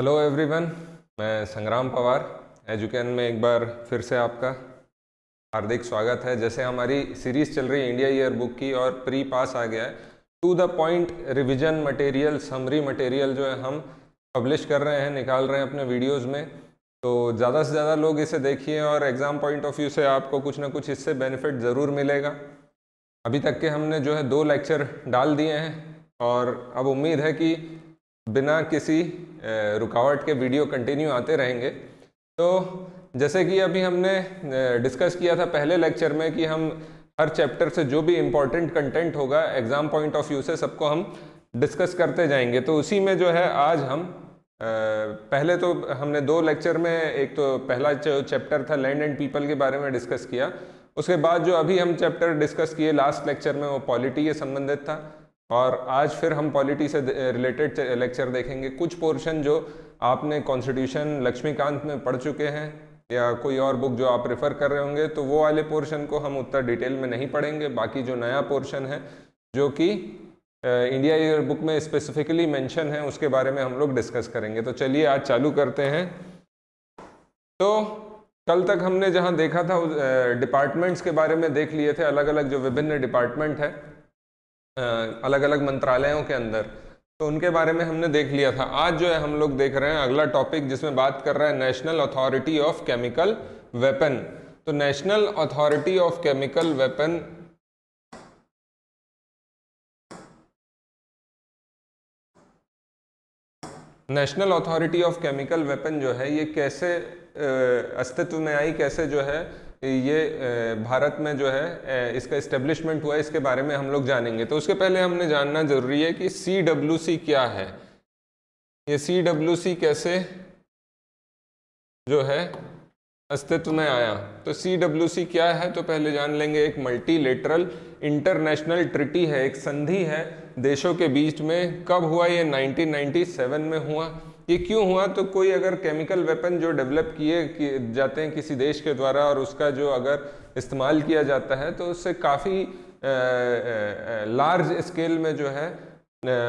Hello everyone, मैं संग्राम Pawar education में एक बार फिर से आपका हार्दिक स्वागत है। जैसे हमारी सीरीज़ चल रही है इंडिया ईयर बुक की और प्री पास आ गया है, to the point revision material, summary material जो है हम पब्लिश कर रहे हैं, निकाल रहे हैं अपने वीडियोस में। तो ज़्यादा से ज़्यादा लोग इसे देखिए और एग्ज़ाम पॉइंट ऑफ व्यू से आपको कुछ ना कुछ इससे बेनिफिट ज़रूर मिलेगा। अभी तक के हमने जो है 2 लेक्चर डाल दिए हैं और अब उम्मीद है कि बिना किसी रुकावट के वीडियो कंटिन्यू आते रहेंगे। तो जैसे कि अभी हमने डिस्कस किया था पहले लेक्चर में कि हम हर चैप्टर से जो भी इम्पोर्टेंट कंटेंट होगा एग्ज़ाम पॉइंट ऑफ व्यू से सबको हम डिस्कस करते जाएंगे। तो उसी में जो है आज हम पहले तो हमने 2 लेक्चर में, एक तो पहला चैप्टर था लैंड एंड पीपल के बारे में डिस्कस किया, उसके बाद जो अभी हम चैप्टर डिस्कस किए लास्ट लेक्चर में वो पॉलिटी के संबंधित था, और आज फिर हम पॉलिटी से रिलेटेड लेक्चर देखेंगे। कुछ पोर्शन जो आपने कॉन्स्टिट्यूशन लक्ष्मीकांत में पढ़ चुके हैं या कोई और बुक जो आप प्रेफर कर रहे होंगे तो वो वाले पोर्शन को हम उतना डिटेल में नहीं पढ़ेंगे। बाकी जो नया पोर्शन है जो कि इंडिया ईयर बुक में स्पेसिफिकली मेंशन है उसके बारे में हम लोग डिस्कस करेंगे। तो चलिए आज चालू करते हैं। तो कल तक हमने जहाँ देखा था डिपार्टमेंट्स के बारे में देख लिए थे, अलग अलग जो विभिन्न डिपार्टमेंट है अलग अलग मंत्रालयों के अंदर, तो उनके बारे में हमने देख लिया था। आज जो है हम लोग देख रहे हैं अगला टॉपिक जिसमें बात कर रहा है national authority of chemical weapon. तो national authority of chemical weapon जो है ये कैसे अस्तित्व में आई, कैसे जो है ये भारत में जो है इसका इस्टेब्लिशमेंट हुआ, इसके बारे में हम लोग जानेंगे। तो उसके पहले हमने जानना जरूरी है कि CWC क्या है, ये CWC कैसे जो है अस्तित्व में आया। तो CWC क्या है तो पहले जान लेंगे। एक मल्टीलेटरल इंटरनेशनल ट्रिटी है, एक संधि है देशों के बीच में। कब हुआ ये? 1997 में हुआ। ये क्यों हुआ? तो कोई अगर केमिकल वेपन जो डेवलप किए जाते हैं किसी देश के द्वारा और उसका जो अगर इस्तेमाल किया जाता है तो उससे काफ़ी लार्ज स्केल में जो है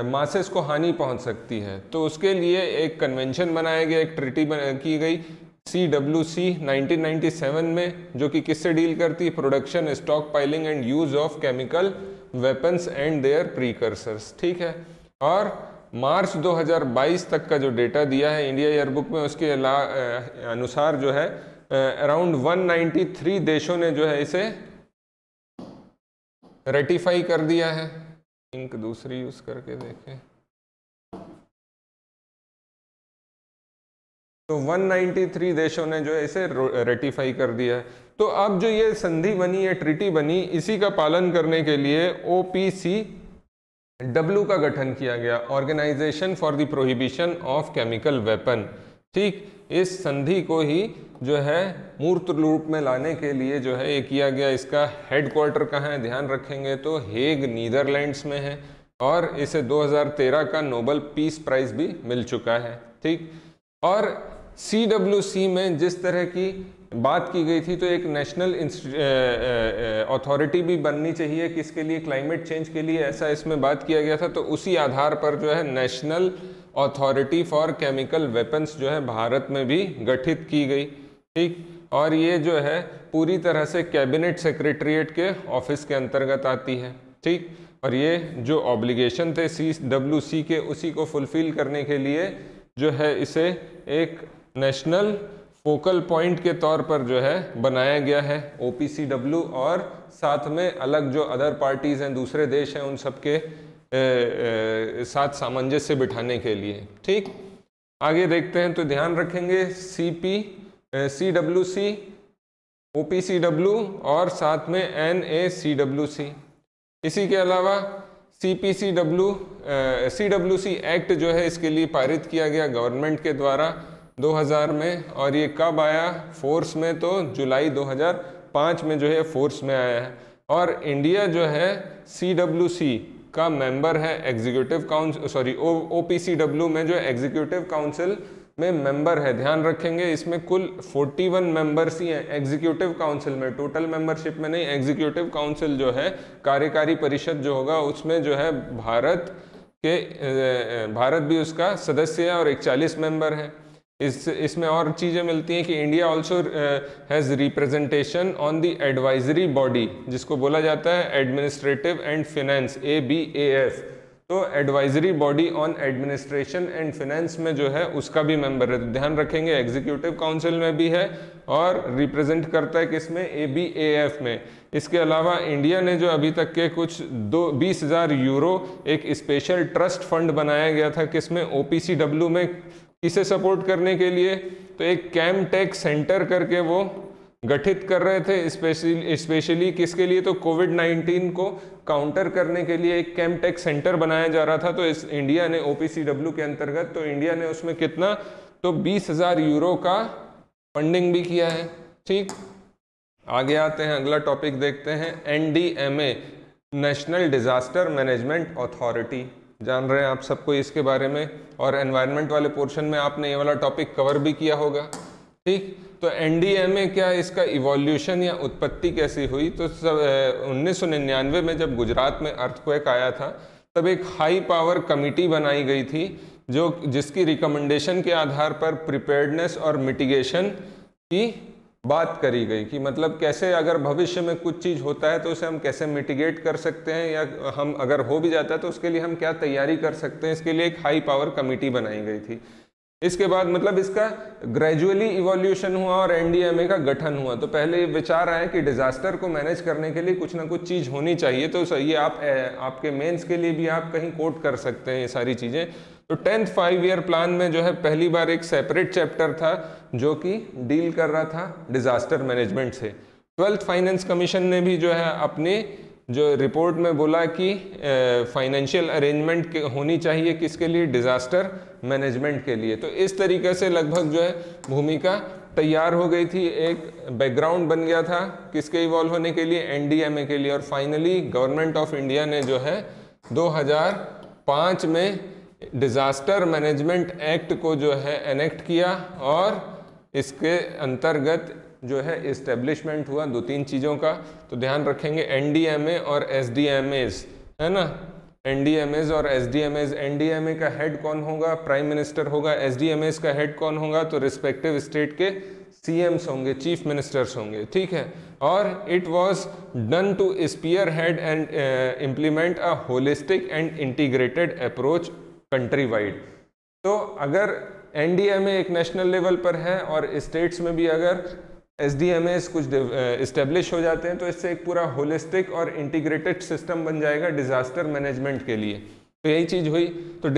मासेस को हानि पहुंच सकती है। तो उसके लिए एक कन्वेंशन बनाया गया, एक ट्रिटी की गई CWC 1997 में, जो कि किससे डील करती? Production, stockpiling and use of chemical weapons and their precursors. ठीक है, और मार्च 2022 तक का जो डेटा दिया है इंडिया ईयर बुक में उसके अनुसार जो है अराउंड 193 देशों ने जो है इसे रेटिफाई कर दिया है। इंक दूसरी यूज करके देखें तो 193 देशों ने जो है इसे रेटिफाई कर दिया है। तो अब जो ये संधि बनी है, ट्रिटी बनी, इसी का पालन करने के लिए OPCW का गठन किया गया, organisation for the prohibition of chemical weapon. ठीक, इस संधि को ही जो है मूर्त रूप में लाने के लिए जो है ये किया गया। इसका हेडक्वार्टर कहाँ है ध्यान रखेंगे तो हेग नीदरलैंड्स में है, और इसे 2013 का नोबेल पीस प्राइज भी मिल चुका है। ठीक, और CWC में जिस तरह की बात की गई थी तो एक नेशनल अथॉरिटी भी बननी चाहिए, किसके लिए? क्लाइमेट चेंज के लिए, ऐसा इसमें बात किया गया था। तो उसी आधार पर जो है national authority for chemical weapons जो है भारत में भी गठित की गई। ठीक, और ये जो है पूरी तरह से कैबिनेट सेक्रेटरिएट के ऑफिस के अंतर्गत आती है। ठीक, और ये जो ऑब्लिगेशन थे CWC के उसी को फुलफिल करने के लिए जो है इसे एक नेशनल फोकल पॉइंट के तौर पर जो है बनाया गया है OPCW, और साथ में अलग जो अदर पार्टीज़ हैं, दूसरे देश हैं, उन सबके साथ सामंजस्य बिठाने के लिए। ठीक, आगे देखते हैं तो ध्यान रखेंगे CWC, OPCW और साथ में NACWC। इसी के अलावा CWC एक्ट जो है इसके लिए पारित किया गया गवर्नमेंट के द्वारा 2000 में, और ये कब आया फोर्स में? तो जुलाई 2005 में जो है फोर्स में आया है। और इंडिया जो है CWC का मेंबर है, एग्जीक्यूटिव काउंसिल, सॉरी OPCW में जो एग्जीक्यूटिव काउंसिल में मेंबर है। ध्यान रखेंगे इसमें कुल 41 मेंबर्स ही हैं एग्जीक्यूटिव काउंसिल में, टोटल मेंबरशिप में नहीं। एग्जीक्यूटिव काउंसिल जो है कार्यकारी परिषद जो होगा उसमें जो है भारत कि भारत भी उसका सदस्य है और 41 मेंबर है। इसमें और चीज़ें मिलती हैं कि India also has representation on the advisory body, जिसको बोला जाता है एडमिनिस्ट्रेटिव एंड फिनेंस, ABAF। तो advisory body on administration and finance में जो है उसका भी मेंबर है। तो ध्यान रखेंगे एग्जीक्यूटिव काउंसिल में भी है और रिप्रेजेंट करता है किसमें, ABAF में। इसके अलावा इंडिया ने जो अभी तक के कुछ 20,000 यूरो एक स्पेशल ट्रस्ट फंड बनाया गया था किसमें, OPCW में, इसे सपोर्ट करने के लिए। तो एक कैम टेक सेंटर करके वो गठित कर रहे थे स्पेशली किसके लिए, तो कोविड-19 को काउंटर करने के लिए एक कैम टेक सेंटर बनाया जा रहा था। तो इस इंडिया ने OPCW के अंतर्गत, तो इंडिया ने उसमें कितना, तो 20,000 यूरो का फंडिंग भी किया है। ठीक, आगे आते हैं, अगला टॉपिक देखते हैं, NDMA, national disaster management authority. जान रहे हैं आप सबको इसके बारे में, और एनवायरनमेंट वाले पोर्शन में आपने ये वाला टॉपिक कवर भी किया होगा। ठीक, तो NDMA क्या, इसका इवोल्यूशन या उत्पत्ति कैसी हुई, तो 1999 में जब गुजरात में अर्थक्वेक आया था तब एक हाई पावर कमेटी बनाई गई थी जिसकी रिकमेंडेशन के आधार पर प्रिपेयर्डनेस और मिटिगेशन की बात करी गई कि मतलब कैसे अगर भविष्य में कुछ चीज़ होता है तो उसे हम कैसे मिटिगेट कर सकते हैं, या हम अगर हो भी जाता है तो उसके लिए हम क्या तैयारी कर सकते हैं, इसके लिए एक हाई पावर कमेटी बनाई गई थी। इसके बाद मतलब इसका ग्रेजुअली इवोल्यूशन हुआ और NDMA का गठन हुआ। तो पहले ये विचार आया कि डिजास्टर को मैनेज करने के लिए कुछ ना कुछ चीज़ होनी चाहिए, तो ये आपके मेंस के लिए भी आप कहीं कोट कर सकते हैं ये सारी चीज़ें। तो 10th 5-year plan में जो है पहली बार एक सेपरेट चैप्टर था जो कि डील कर रहा था डिजास्टर मैनेजमेंट से। 12th फाइनेंस कमीशन ने भी जो है अपने जो रिपोर्ट में बोला कि फाइनेंशियल अरेंजमेंट होनी चाहिए किसके लिए, डिजास्टर मैनेजमेंट के लिए। तो इस तरीके से लगभग जो है भूमिका तैयार हो गई थी, एक बैकग्राउंड बन गया था किसके इवॉल्व होने के लिए, NDMA के लिए। और फाइनली गवर्नमेंट ऑफ इंडिया ने जो है 2005 में डिजास्टर मैनेजमेंट एक्ट को जो है एनेक्ट किया, और इसके अंतर्गत जो है इस्टेब्लिशमेंट हुआ दो तीन चीज़ों का। तो ध्यान रखेंगे NDMA और SDMAs, है ना, NDMAs और SDMAs। NDMA का हेड कौन होगा, प्राइम मिनिस्टर होगा। SDMAs का हेड कौन होगा, तो रिस्पेक्टिव स्टेट के CMs होंगे, चीफ मिनिस्टर्स होंगे। ठीक है, और it was done to spearhead and implement a holistic and integrated approach countrywide. तो अगर NDMA एक नेशनल लेवल पर है और स्टेट्स में भी अगर SDMAs कुछ इस्टेब्लिश हो जाते हैं तो इससे एक पूरा होलिस्टिक और इंटीग्रेटेड सिस्टम बन जाएगा डिजास्टर मैनेजमेंट के लिए। तो यही चीज़ हुई। तो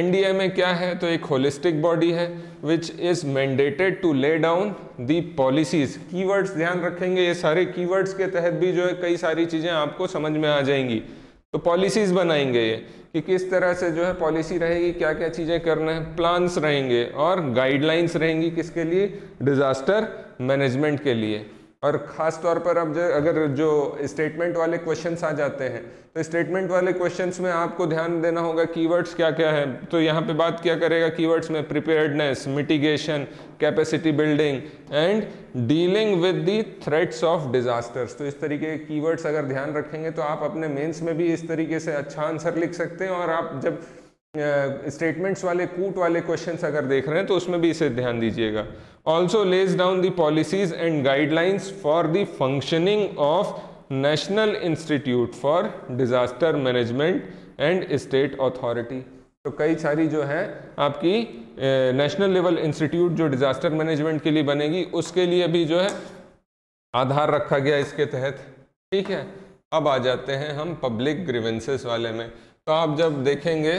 NDMA क्या है, तो एक होलिस्टिक बॉडी है which is mandated to lay down the policies. Keywords ध्यान रखेंगे, ये सारे कीवर्ड्स के तहत भी जो है कई सारी चीज़ें आपको समझ में आ जाएंगी। तो पॉलिसीज़ बनाएंगे ये कि किस तरह से जो है पॉलिसी रहेगी, क्या क्या चीज़ें करना है, प्लान्स रहेंगे और गाइडलाइंस रहेंगी किसके लिए, डिज़ास्टर मैनेजमेंट के लिए। और ख़ास तौर पर अब जो अगर जो स्टेटमेंट वाले क्वेश्चंस आ जाते हैं तो स्टेटमेंट वाले क्वेश्चंस में आपको ध्यान देना होगा कीवर्ड्स क्या क्या है। तो यहाँ पे बात क्या करेगा कीवर्ड्स में, preparedness, mitigation, capacity building and dealing with the threats of disasters. तो इस तरीके के कीवर्ड्स अगर ध्यान रखेंगे तो आप अपने मेन्स में भी इस तरीके से अच्छा आंसर लिख सकते हैं। और आप जब स्टेटमेंट्स वाले कूट वाले क्वेश्चंस अगर देख रहे हैं तो उसमें भी इसे ध्यान दीजिएगा। Also lays down the policies and guidelines for the functioning of national institute for disaster management and state authority. तो कई सारी जो है आपकी नेशनल लेवल इंस्टीट्यूट जो डिजास्टर मैनेजमेंट के लिए बनेगी उसके लिए भी जो है आधार रखा गया इसके तहत। ठीक है, अब आ जाते हैं हम पब्लिक ग्रीवेंसेस वाले में। तो आप जब देखेंगे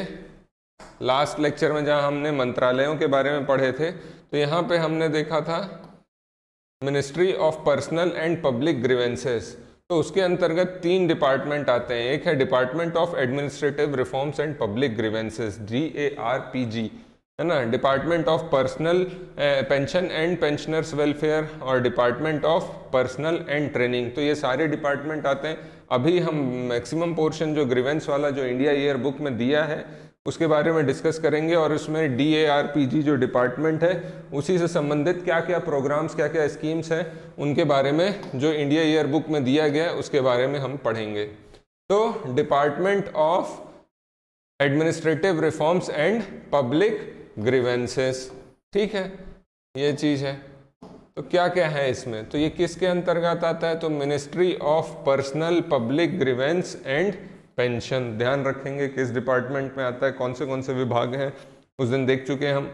लास्ट लेक्चर में जहाँ हमने मंत्रालयों के बारे में पढ़े थे तो यहाँ पे हमने देखा था ministry of personnel and public grievances. तो उसके अंतर्गत 3 डिपार्टमेंट आते हैं। एक है department of administrative reforms and public grievances, DARPG, है ना, department of personnel pension and pensioners welfare और department of personnel and training. तो ये सारे डिपार्टमेंट आते हैं। अभी हम मैक्सिमम पोर्शन जो ग्रीवेंस वाला जो इंडिया ईयर बुक में दिया है उसके बारे में डिस्कस करेंगे, और उसमें DARPG जो डिपार्टमेंट है उसी से संबंधित क्या क्या प्रोग्राम्स, क्या क्या स्कीम्स हैं उनके बारे में जो इंडिया ईयर बुक में दिया गया है उसके बारे में हम पढ़ेंगे। तो department of administrative reforms and public grievances. ठीक है, ये चीज़ है। तो क्या क्या है इसमें, तो ये किसके अंतर्गत आता है, तो ministry of personnel public grievance and pension. ध्यान रखेंगे किस डिपार्टमेंट में आता है, कौन से विभाग हैं, उस दिन देख चुके हैं हम।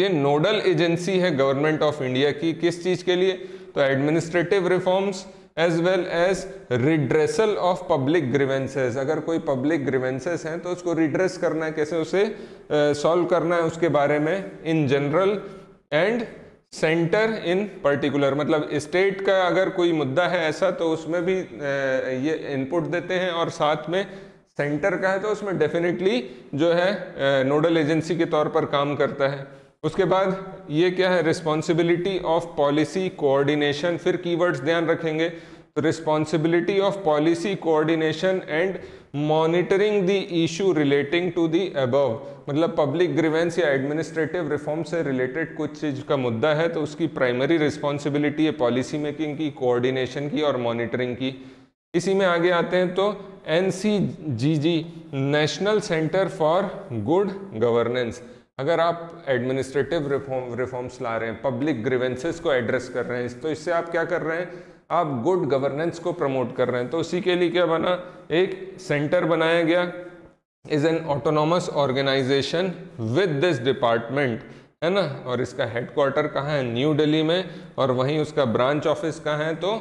ये नोडल एजेंसी है गवर्नमेंट ऑफ इंडिया की, किस चीज़ के लिए, तो administrative reforms as well as redressal of public grievances. अगर कोई पब्लिक ग्रीवेंसेस हैं तो उसको रिड्रेस करना है, कैसे उसे सॉल्व करना है, उसके बारे में in general and centre in particular. मतलब स्टेट का अगर कोई मुद्दा है ऐसा तो उसमें भी ये इनपुट देते हैं, और साथ में सेंटर का है तो उसमें डेफिनेटली जो है नोडल एजेंसी के तौर पर काम करता है। उसके बाद ये क्या है, रिस्पॉन्सिबिलिटी ऑफ पॉलिसी कोऑर्डिनेशन। फिर कीवर्ड्स ध्यान रखेंगे, तो responsibility of policy coordination and monitoring the issue relating to the above. मतलब पब्लिक ग्रीवेंस या एडमिनिस्ट्रेटिव रिफॉर्म से रिलेटेड कुछ चीज़ का मुद्दा है तो उसकी प्राइमरी रिस्पॉन्सिबिलिटी है पॉलिसी मेकिंग की, कोऑर्डिनेशन की और मॉनिटरिंग की। इसी में आगे आते हैं तो NCGG national centre for good governance. अगर आप एडमिनिस्ट्रेटिव रिफॉर्म्स ला रहे हैं, पब्लिक ग्रीवेंसेस को एड्रेस कर रहे हैं, तो इससे आप क्या कर रहे हैं, आप गुड गवर्नेंस को प्रमोट कर रहे हैं। तो उसी के लिए क्या बना, एक सेंटर बनाया गया, is an autonomous organisation with this department, है ना। और इसका हेडक्वार्टर कहाँ है, न्यू दिल्ली में, और वहीं उसका ब्रांच ऑफिस कहाँ है, तो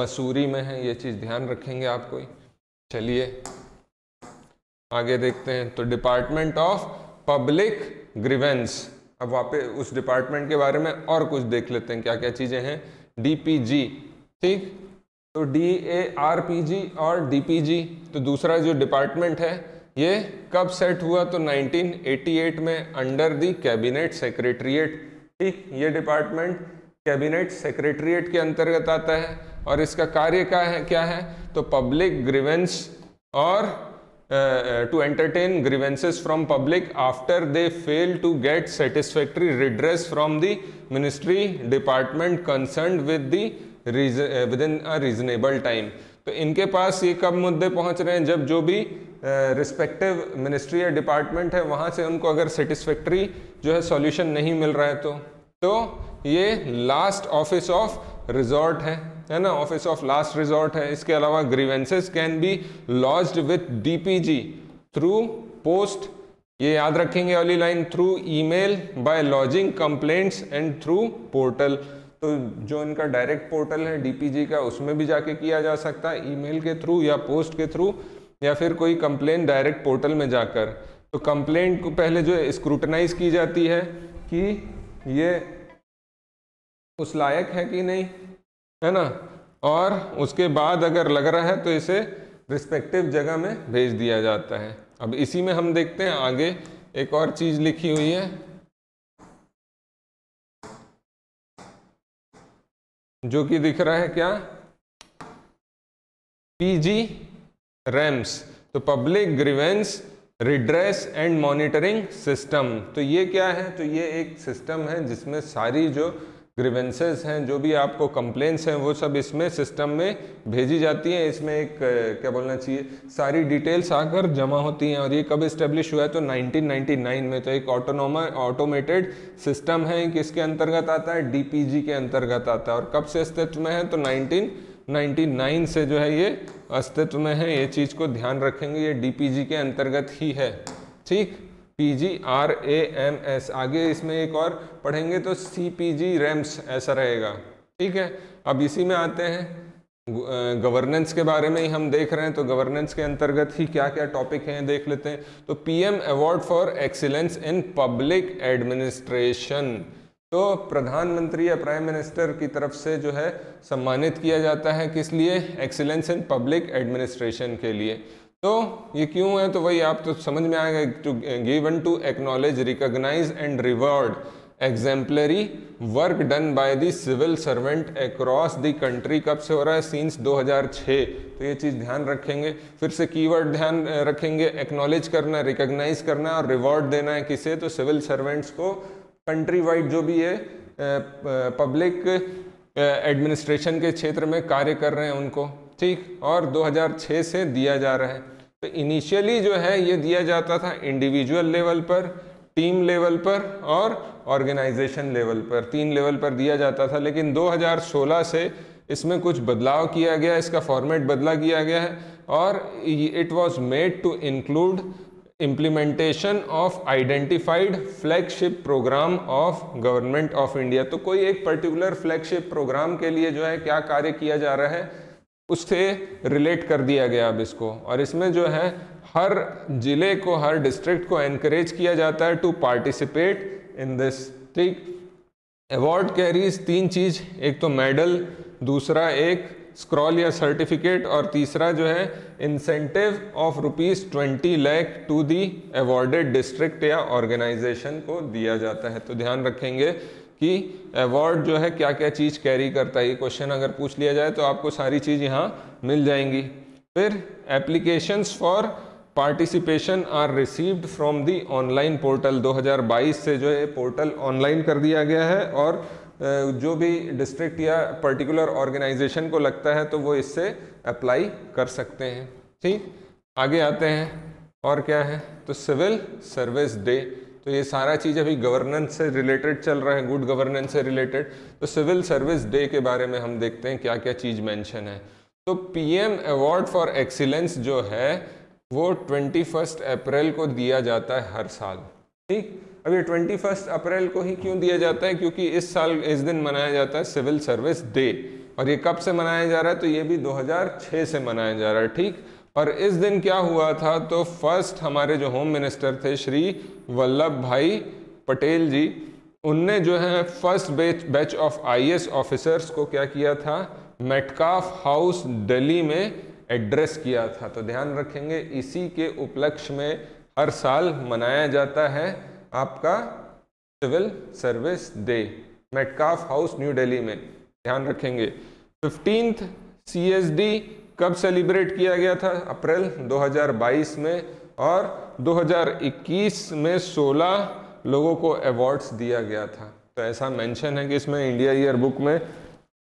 मसूरी में है। ये चीज़ ध्यान रखेंगे आप कोई। चलिए आगे देखते हैं, तो डिपार्टमेंट ऑफ पब्लिक ग्रीवेंस। अब वापस उस डिपार्टमेंट के बारे में और कुछ देख लेते हैं, क्या क्या चीज़ें हैं। DPG, ठीक, तो DARPG और DPG, तो दूसरा जो डिपार्टमेंट है ये कब सेट हुआ, तो 1988 में अंडर दी कैबिनेट सेक्रेटरिएट। ठीक, ये डिपार्टमेंट कैबिनेट सेक्रेटरिएट के अंतर्गत आता है और इसका कार्य क्या है, तो पब्लिक ग्रीवेंस और to entertain grievances from public after they fail to get satisfactory redress from the ministry department concerned with the within a reasonable time। तो इनके पास ये कब मुद्दे पहुंच रहे हैं, जब जो भी रिस्पेक्टिव मिनिस्ट्री या डिपार्टमेंट है वहाँ से उनको अगर सेटिस्फैक्ट्री जो है सॉल्यूशन नहीं मिल रहा है तो ये लास्ट ऑफिस ऑफ रिजॉर्ट है ना, ऑफिस ऑफ लास्ट रिजॉर्ट है। इसके अलावा grievances can be lodged with DPG through post, ये याद रखेंगे वाली line, through email, by lodging complaints and through portal. तो जो इनका डायरेक्ट पोर्टल है DPG का, उसमें भी जाके किया जा सकता है, ईमेल के थ्रू या पोस्ट के थ्रू, या फिर कोई कंप्लेंट डायरेक्ट पोर्टल में जाकर। तो कंप्लेंट को पहले जो है स्क्रूटनाइज की जाती है कि ये उस लायक है कि नहीं, है ना, और उसके बाद अगर लग रहा है तो इसे रिस्पेक्टिव जगह में भेज दिया जाता है। अब इसी में हम देखते हैं आगे एक और चीज लिखी हुई है, जो कि दिख रहा है क्या, PGRAMS, तो public grievance redress and monitoring system. तो ये क्या है, तो ये एक सिस्टम है जिसमें सारी जो ग्रीवेंसेस हैं, जो भी आपको कंप्लेंट्स हैं, वो सब इसमें सिस्टम में भेजी जाती हैं। इसमें एक क्या बोलना चाहिए, सारी डिटेल्स आकर जमा होती हैं। और ये कब इस्टेब्लिश हुआ है, तो 1999 में। तो एक ऑटोमेटेड सिस्टम है, किसके अंतर्गत आता है, DPG के अंतर्गत आता है। और कब से अस्तित्व में है, तो 1999 से जो है ये अस्तित्व में है। ये चीज़ को ध्यान रखेंगे, ये DPG के अंतर्गत ही है। ठीक, PGRAMS, आगे इसमें एक और पढ़ेंगे तो CPGRAMS ऐसा रहेगा। ठीक है, अब इसी में आते हैं, गवर्नेंस के बारे में ही हम देख रहे हैं, तो गवर्नेंस के अंतर्गत ही क्या क्या टॉपिक हैं देख लेते हैं। तो PM award for excellence in public administration, तो प्रधानमंत्री या प्राइम मिनिस्टर की तरफ से जो है सम्मानित किया जाता है, किस लिए, एक्सीलेंस इन पब्लिक एडमिनिस्ट्रेशन के लिए। तो ये क्यों है, तो वही आप तो समझ में आएगा, to given to acknowledge recognise and reward exemplary work done by the civil servant across the country. कब से हो रहा है, सिंस 2006, तो ये चीज़ ध्यान रखेंगे। फिर से कीवर्ड ध्यान रखेंगे, एक्नॉलेज करना, रिकॉग्नाइज करना और रिवॉर्ड देना है, किसे, तो सिविल सर्वेंट्स को कंट्री वाइड जो भी है पब्लिक एडमिनिस्ट्रेशन के क्षेत्र में कार्य कर रहे हैं उनको। ठीक, और 2006 से दिया जा रहा है। तो इनिशियली जो है ये दिया जाता था इंडिविजुअल लेवल पर, टीम लेवल पर और ऑर्गेनाइजेशन लेवल पर, तीन लेवल पर दिया जाता था। लेकिन 2016 से इसमें कुछ बदलाव किया गया, इसका फॉर्मेट बदला किया गया है और it was made to include implementation of identified flagship programme of government of India. तो कोई एक पर्टिकुलर फ्लैगशिप प्रोग्राम के लिए जो है क्या कार्य किया जा रहा है उससे रिलेट कर दिया गया अब इसको। और इसमें जो है हर जिले को, हर डिस्ट्रिक्ट को एनकरेज किया जाता है टू पार्टिसिपेट इन दिस। ठीक, अवार्ड कैरीज तीन चीज़, एक तो मेडल, दूसरा एक स्क्रॉल या सर्टिफिकेट और तीसरा जो है incentive of ₹20 lakh to the awarded district या ऑर्गेनाइजेशन को दिया जाता है। तो ध्यान रखेंगे कि अवार्ड जो है क्या क्या चीज़ कैरी करता है, ये क्वेश्चन अगर पूछ लिया जाए तो आपको सारी चीज़ यहाँ मिल जाएंगी। फिर applications for participation are received from the online portal. 2022 से जो है पोर्टल ऑनलाइन कर दिया गया है और जो भी डिस्ट्रिक्ट या पर्टिकुलर ऑर्गेनाइजेशन को लगता है तो वो इससे अप्लाई कर सकते हैं। ठीक, आगे आते हैं और क्या है, तो सिविल सर्विस डे। तो ये सारा चीज़ अभी गवर्नेंस से रिलेटेड चल रहा है, गुड गवर्नेंस से रिलेटेड। तो सिविल सर्विस डे के बारे में हम देखते हैं क्या क्या चीज़ मेंशन है। तो पीएम अवार्ड फॉर एक्सीलेंस जो है वो 21 अप्रैल को दिया जाता है हर साल। ठीक, अब ये 21 अप्रैल को ही क्यों दिया जाता है, क्योंकि इस साल इस दिन मनाया जाता है सिविल सर्विस डे। और ये कब से मनाया जा रहा है, तो ये भी 2006 से मनाया जा रहा है। ठीक, और इस दिन क्या हुआ था, तो फर्स्ट हमारे जो होम मिनिस्टर थे श्री वल्लभ भाई पटेल जी, उनने जो है first batch of IAS officers को क्या किया था, मेटकाफ हाउस दिल्ली में एड्रेस किया था। तो ध्यान रखेंगे इसी के उपलक्ष्य में हर साल मनाया जाता है आपका civil service day, Metcalfe house new Delhi में, ध्यान रखेंगे। 15th CSD कब सेलिब्रेट किया गया था, अप्रैल 2022 में, और 2021 में 16 लोगों को अवार्ड्स दिया गया था। तो ऐसा मेंशन है कि इसमें इंडिया ईयर बुक में,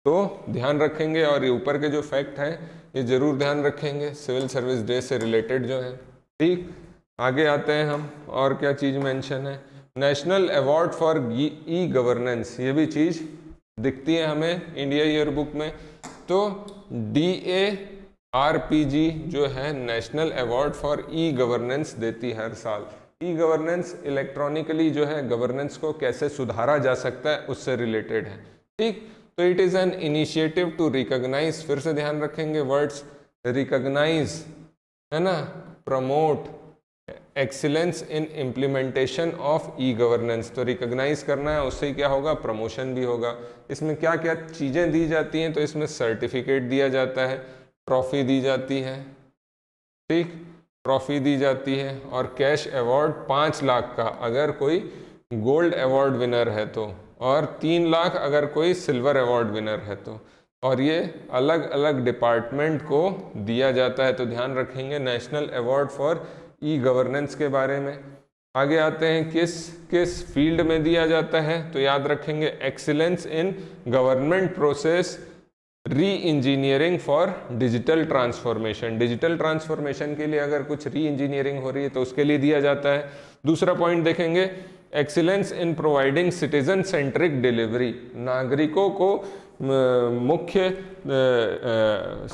तो ध्यान रखेंगे। और ये ऊपर के जो फैक्ट हैं ये ज़रूर ध्यान रखेंगे सिविल सर्विस डे से रिलेटेड जो है। ठीक, आगे आते हैं हम और क्या चीज़ मेंशन है, national award for e governance. ये भी चीज़ दिखती है हमें इंडिया ईयर बुक में। तो DARPG जो है national award for e governance देती है हर साल। ई गवर्नेंस इलेक्ट्रॉनिकली जो है गवर्नेंस को कैसे सुधारा जा सकता है उससे रिलेटेड है। ठीक, तो it is an initiative to recognise, फिर से ध्यान रखेंगे वर्ड्स, रिकॉग्नाइज है ना, promote excellence in implementation of e governance. तो रिकॉग्नाइज करना है, उससे क्या होगा, प्रमोशन भी होगा। इसमें क्या क्या चीज़ें दी जाती हैं, तो इसमें सर्टिफिकेट दिया जाता है, ट्रॉफी दी जाती है। ठीक, ट्रॉफी दी जाती है और कैश अवार्ड 5 लाख का अगर कोई गोल्ड अवार्ड विनर है तो, और 3 लाख अगर कोई सिल्वर अवार्ड विनर है तो। और ये अलग अलग डिपार्टमेंट को दिया जाता है। तो ध्यान रखेंगे national award for e governance के बारे में। आगे आते हैं किस किस फील्ड में दिया जाता है, तो याद रखेंगे excellence in government process reengineering for digital transformation. Digital transformation के लिए अगर कुछ री इंजीनियरिंग हो रही है तो उसके लिए दिया जाता है। दूसरा पॉइंट देखेंगे excellence in providing citizen centric delivery. नागरिकों को मुख्य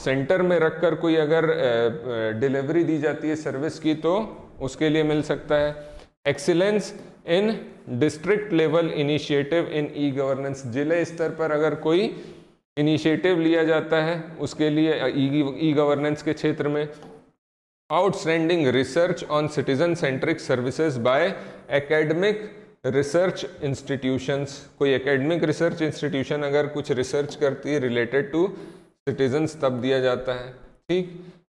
सेंटर में रखकर कोई अगर डिलीवरी दी जाती है सर्विस की तो उसके लिए मिल सकता है। Excellence in district level initiative in e governance. जिले स्तर पर अगर कोई इनिशिएटिव लिया जाता है उसके लिए ई गवर्नेंस के क्षेत्र में। Outstanding research on citizen centric services by academic research institutions. कोई एकेडमिक रिसर्च इंस्टीट्यूशन अगर कुछ रिसर्च करती है रिलेटेड टू सिटीजन्स तब दिया जाता है। ठीक,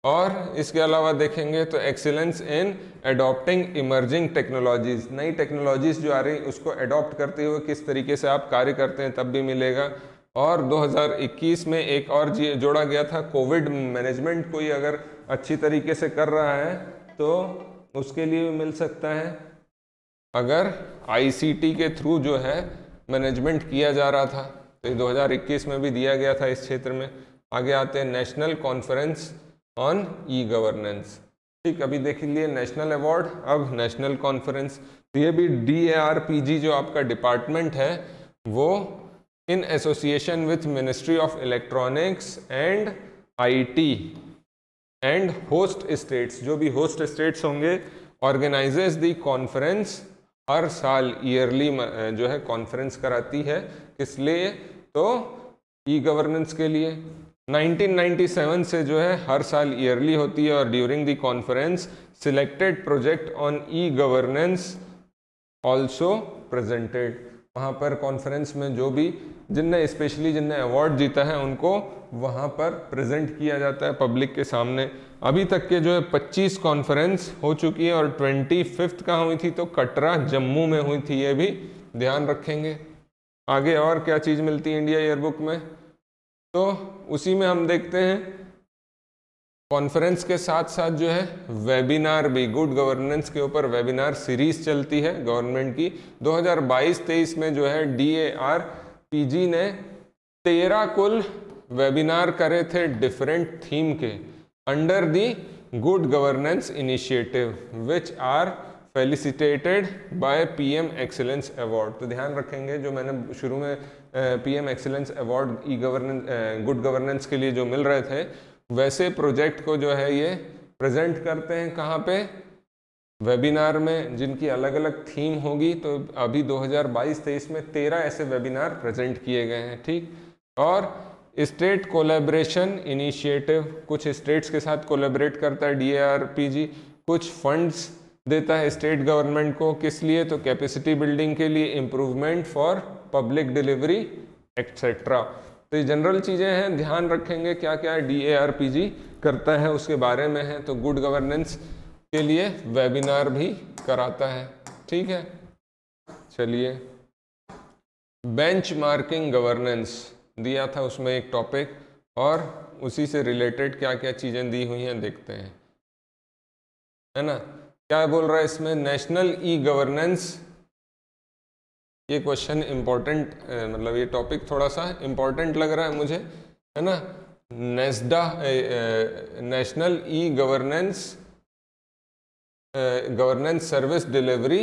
और इसके अलावा देखेंगे तो excellence in adopting emerging technologies. नई टेक्नोलॉजीज़ जो आ रही उसको एडॉप्ट करते हुए किस तरीके से आप कार्य करते हैं तब भी मिलेगा। और 2021 में एक और जोड़ा गया था कोविड मैनेजमेंट, कोई अगर अच्छी तरीके से कर रहा है तो उसके लिए भी मिल सकता है। अगर ICT के थ्रू जो है मैनेजमेंट किया जा रहा था तो 2021 में भी दिया गया था इस क्षेत्र में। आगे आते हैं national conference on e governance. ठीक, अभी देख लिए नेशनल अवार्ड, अब नेशनल कॉन्फ्रेंस। तो ये भी DARPG जो आपका डिपार्टमेंट है वो in association with ministry of electronics and IT and host states, जो भी होस्ट स्टेट्स होंगे, ऑर्गेनाइजेज दी कॉन्फ्रेंस। हर साल ईयरली जो है कॉन्फ्रेंस कराती है, इसलिए तो ई गवर्नेंस के लिए 1997 से जो है हर साल ईयरली होती है। और during the conference selected project on e governance also presented, वहाँ पर कॉन्फ्रेंस में जो भी जिनने स्पेशली जिनने अवार्ड जीता है उनको वहाँ पर प्रेजेंट किया जाता है पब्लिक के सामने। अभी तक के जो है 25 कॉन्फ्रेंस हो चुकी है और 25th का हुई थी तो कटरा जम्मू में हुई थी, ये भी ध्यान रखेंगे। आगे और क्या चीज़ मिलती है इंडिया ईयरबुक में, तो उसी में हम देखते हैं कॉन्फ्रेंस के साथ साथ जो है वेबिनार भी, गुड गवर्नेंस के ऊपर वेबिनार सीरीज चलती है गवर्नमेंट की। 2022-23 में जो है DARPG ने 13 कुल वेबिनार करे थे डिफरेंट थीम के under the good governance initiative which are felicitated by PM excellence award. तो ध्यान रखेंगे जो मैंने शुरू में PM excellence award e governance good governance के लिए जो मिल रहे थे, वैसे प्रोजेक्ट को जो है ये प्रेजेंट करते हैं कहाँ पे, वेबिनार में, जिनकी अलग अलग थीम होगी। तो अभी 2022-23 में 13 ऐसे वेबिनार प्रेजेंट किए गए हैं। ठीक, और स्टेट कोलैबोरेशन इनिशिएटिव, कुछ स्टेट्स के साथ कोलैबोरेट करता है DARPG, कुछ फंड्स देता है स्टेट गवर्नमेंट को, किस लिए, तो कैपेसिटी बिल्डिंग के लिए, improvement for public delivery etcetera. तो ये जनरल चीज़ें हैं, ध्यान रखेंगे क्या क्या DARPG करता है उसके बारे में है। तो गुड गवर्नेंस के लिए वेबिनार भी कराता है। ठीक है, चलिए बेंचमार्किंग गवर्नेंस दिया था उसमें एक टॉपिक, और उसी से रिलेटेड क्या क्या चीज़ें दी हुई हैं देखते हैं, है ना। क्या बोल रहा है इसमें, नेशनल ई गवर्नेंस, ये क्वेश्चन इम्पोर्टेंट, मतलब ये टॉपिक थोड़ा सा इम्पोर्टेंट लग रहा है मुझे, है ना। NeSDA, national e governance service delivery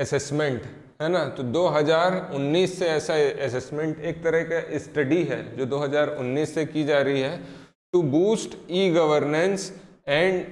assessment, है ना। तो 2019 से ऐसा असेसमेंट एक तरह का स्टडी है जो 2019 से की जा रही है, to boost e governance and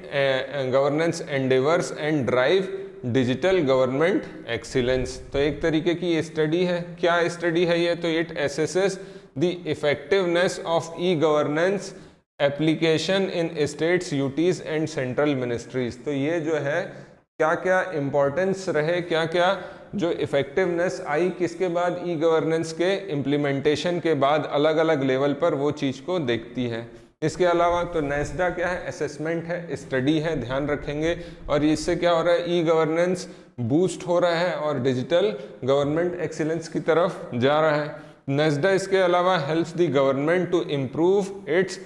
governance endeavours and drive digital government excellence. तो एक तरीके की स्टडी है, क्या स्टडी है ये, तो it assesses the effectiveness of e governance application in states, UTs and central ministries. तो ये जो है क्या क्या इम्पोर्टेंस रहे, क्या क्या जो इफ़ेक्टिवनेस आई किसके बाद, ई गवर्नेंस के इम्प्लीमेंटेशन के बाद, अलग अलग लेवल पर वो चीज़ को देखती है। इसके अलावा तो नेस्डा क्या है, असेसमेंट है, स्टडी है, ध्यान रखेंगे। और इससे क्या हो रहा है, ई गवर्नेंस बूस्ट हो रहा है और डिजिटल गवर्नमेंट एक्सीलेंस की तरफ जा रहा है। नेस्डा इसके अलावा helps the government to improve its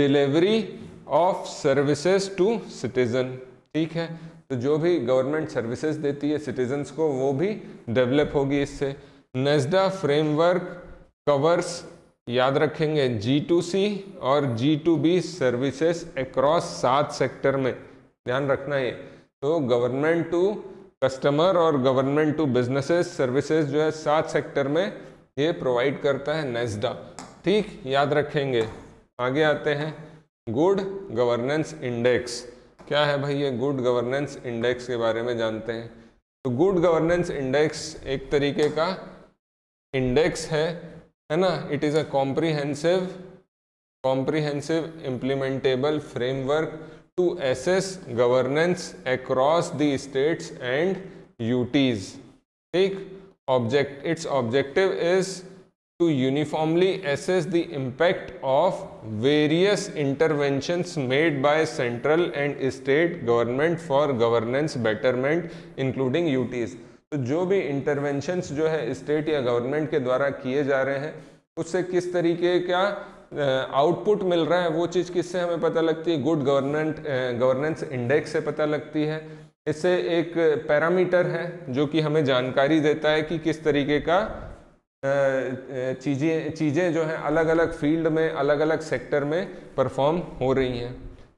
delivery of services to citizen. ठीक है, तो जो भी गवर्नमेंट सर्विसेज देती है सिटीजन्स को वो भी डेवलप होगी इससे। नेस्डा फ्रेमवर्क कवर्स, याद रखेंगे, G2C और G2B सर्विसेज अक्रॉस 7 सेक्टर में, ध्यान रखना ये। तो गवर्नमेंट टू कस्टमर और गवर्नमेंट टू बिजनेसेस सर्विसेज जो है 7 सेक्टर में ये प्रोवाइड करता है नेस्डा। ठीक, याद रखेंगे। आगे आते हैं, गुड गवर्नेंस इंडेक्स क्या है भाई, ये गुड गवर्नेंस इंडेक्स के बारे में जानते हैं। तो गुड गवर्नेंस इंडेक्स एक तरीके का इंडेक्स है, है ना। It is a comprehensive implementable framework to assess governance across the states and UTs. ठीक, object, its objective is to uniformly assess the impact of various interventions made by central and state government for governance betterment including UTs। तो जो भी interventions जो है state या government के द्वारा किए जा रहे हैं उससे किस तरीके का आउटपुट मिल रहा है वो चीज़ किससे हमें पता लगती है, गुड गवर्नेंस इंडेक्स से पता लगती है। इससे एक पैरामीटर है जो कि हमें जानकारी देता है कि किस तरीके का चीज़ें जो हैं अलग अलग फील्ड में, अलग अलग सेक्टर में परफॉर्म हो रही हैं।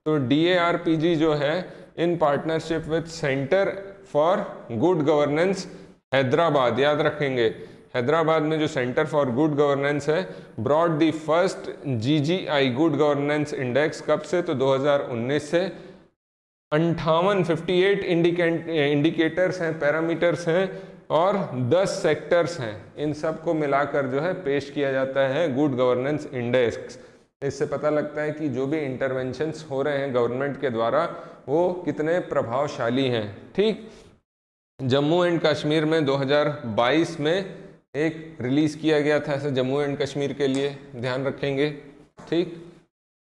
तो DARPG जो है in partnership with centre for good governance Hyderabad, याद रखेंगे हैदराबाद में जो सेंटर फॉर गुड गवर्नेंस है, brought the first GGI good governance index. कब से? तो 2019 से। 58 इंडिकेटर्स हैं, पैरामीटर्स हैं और 10 सेक्टर्स हैं, इन सब को मिलाकर जो है पेश किया जाता है गुड गवर्नेंस इंडेक्स। इससे पता लगता है कि जो भी इंटरवेंशंस हो रहे हैं गवर्नमेंट के द्वारा वो कितने प्रभावशाली हैं। ठीक, जम्मू एंड कश्मीर में 2022 में एक रिलीज़ किया गया था ऐसे जम्मू एंड कश्मीर के लिए, ध्यान रखेंगे। ठीक,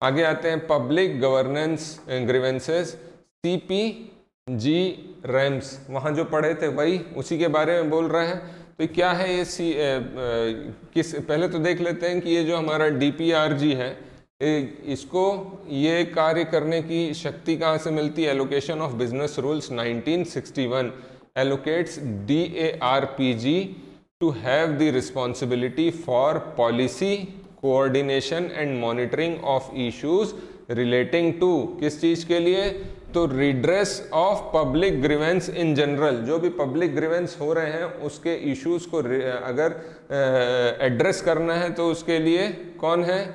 आगे आते हैं पब्लिक गवर्नेंस ग्रीवेंसेस, CPGRAMS, वहाँ जो पढ़े थे वही उसी के बारे में बोल रहे हैं। तो क्या है ये किस, पहले तो देख लेते हैं कि ये जो हमारा DPRG है इसको ये कार्य करने की शक्ति कहाँ से मिलती है? Allocation of business rules 1961 allocates DARPG to have the responsibility for policy coordination and monitoring of issues relating to, किस चीज़ के लिए? तो redress of public grievance in general, जो भी पब्लिक ग्रीवेंस हो रहे हैं उसके इश्यूज को अगर एड्रेस करना है तो उसके लिए कौन है?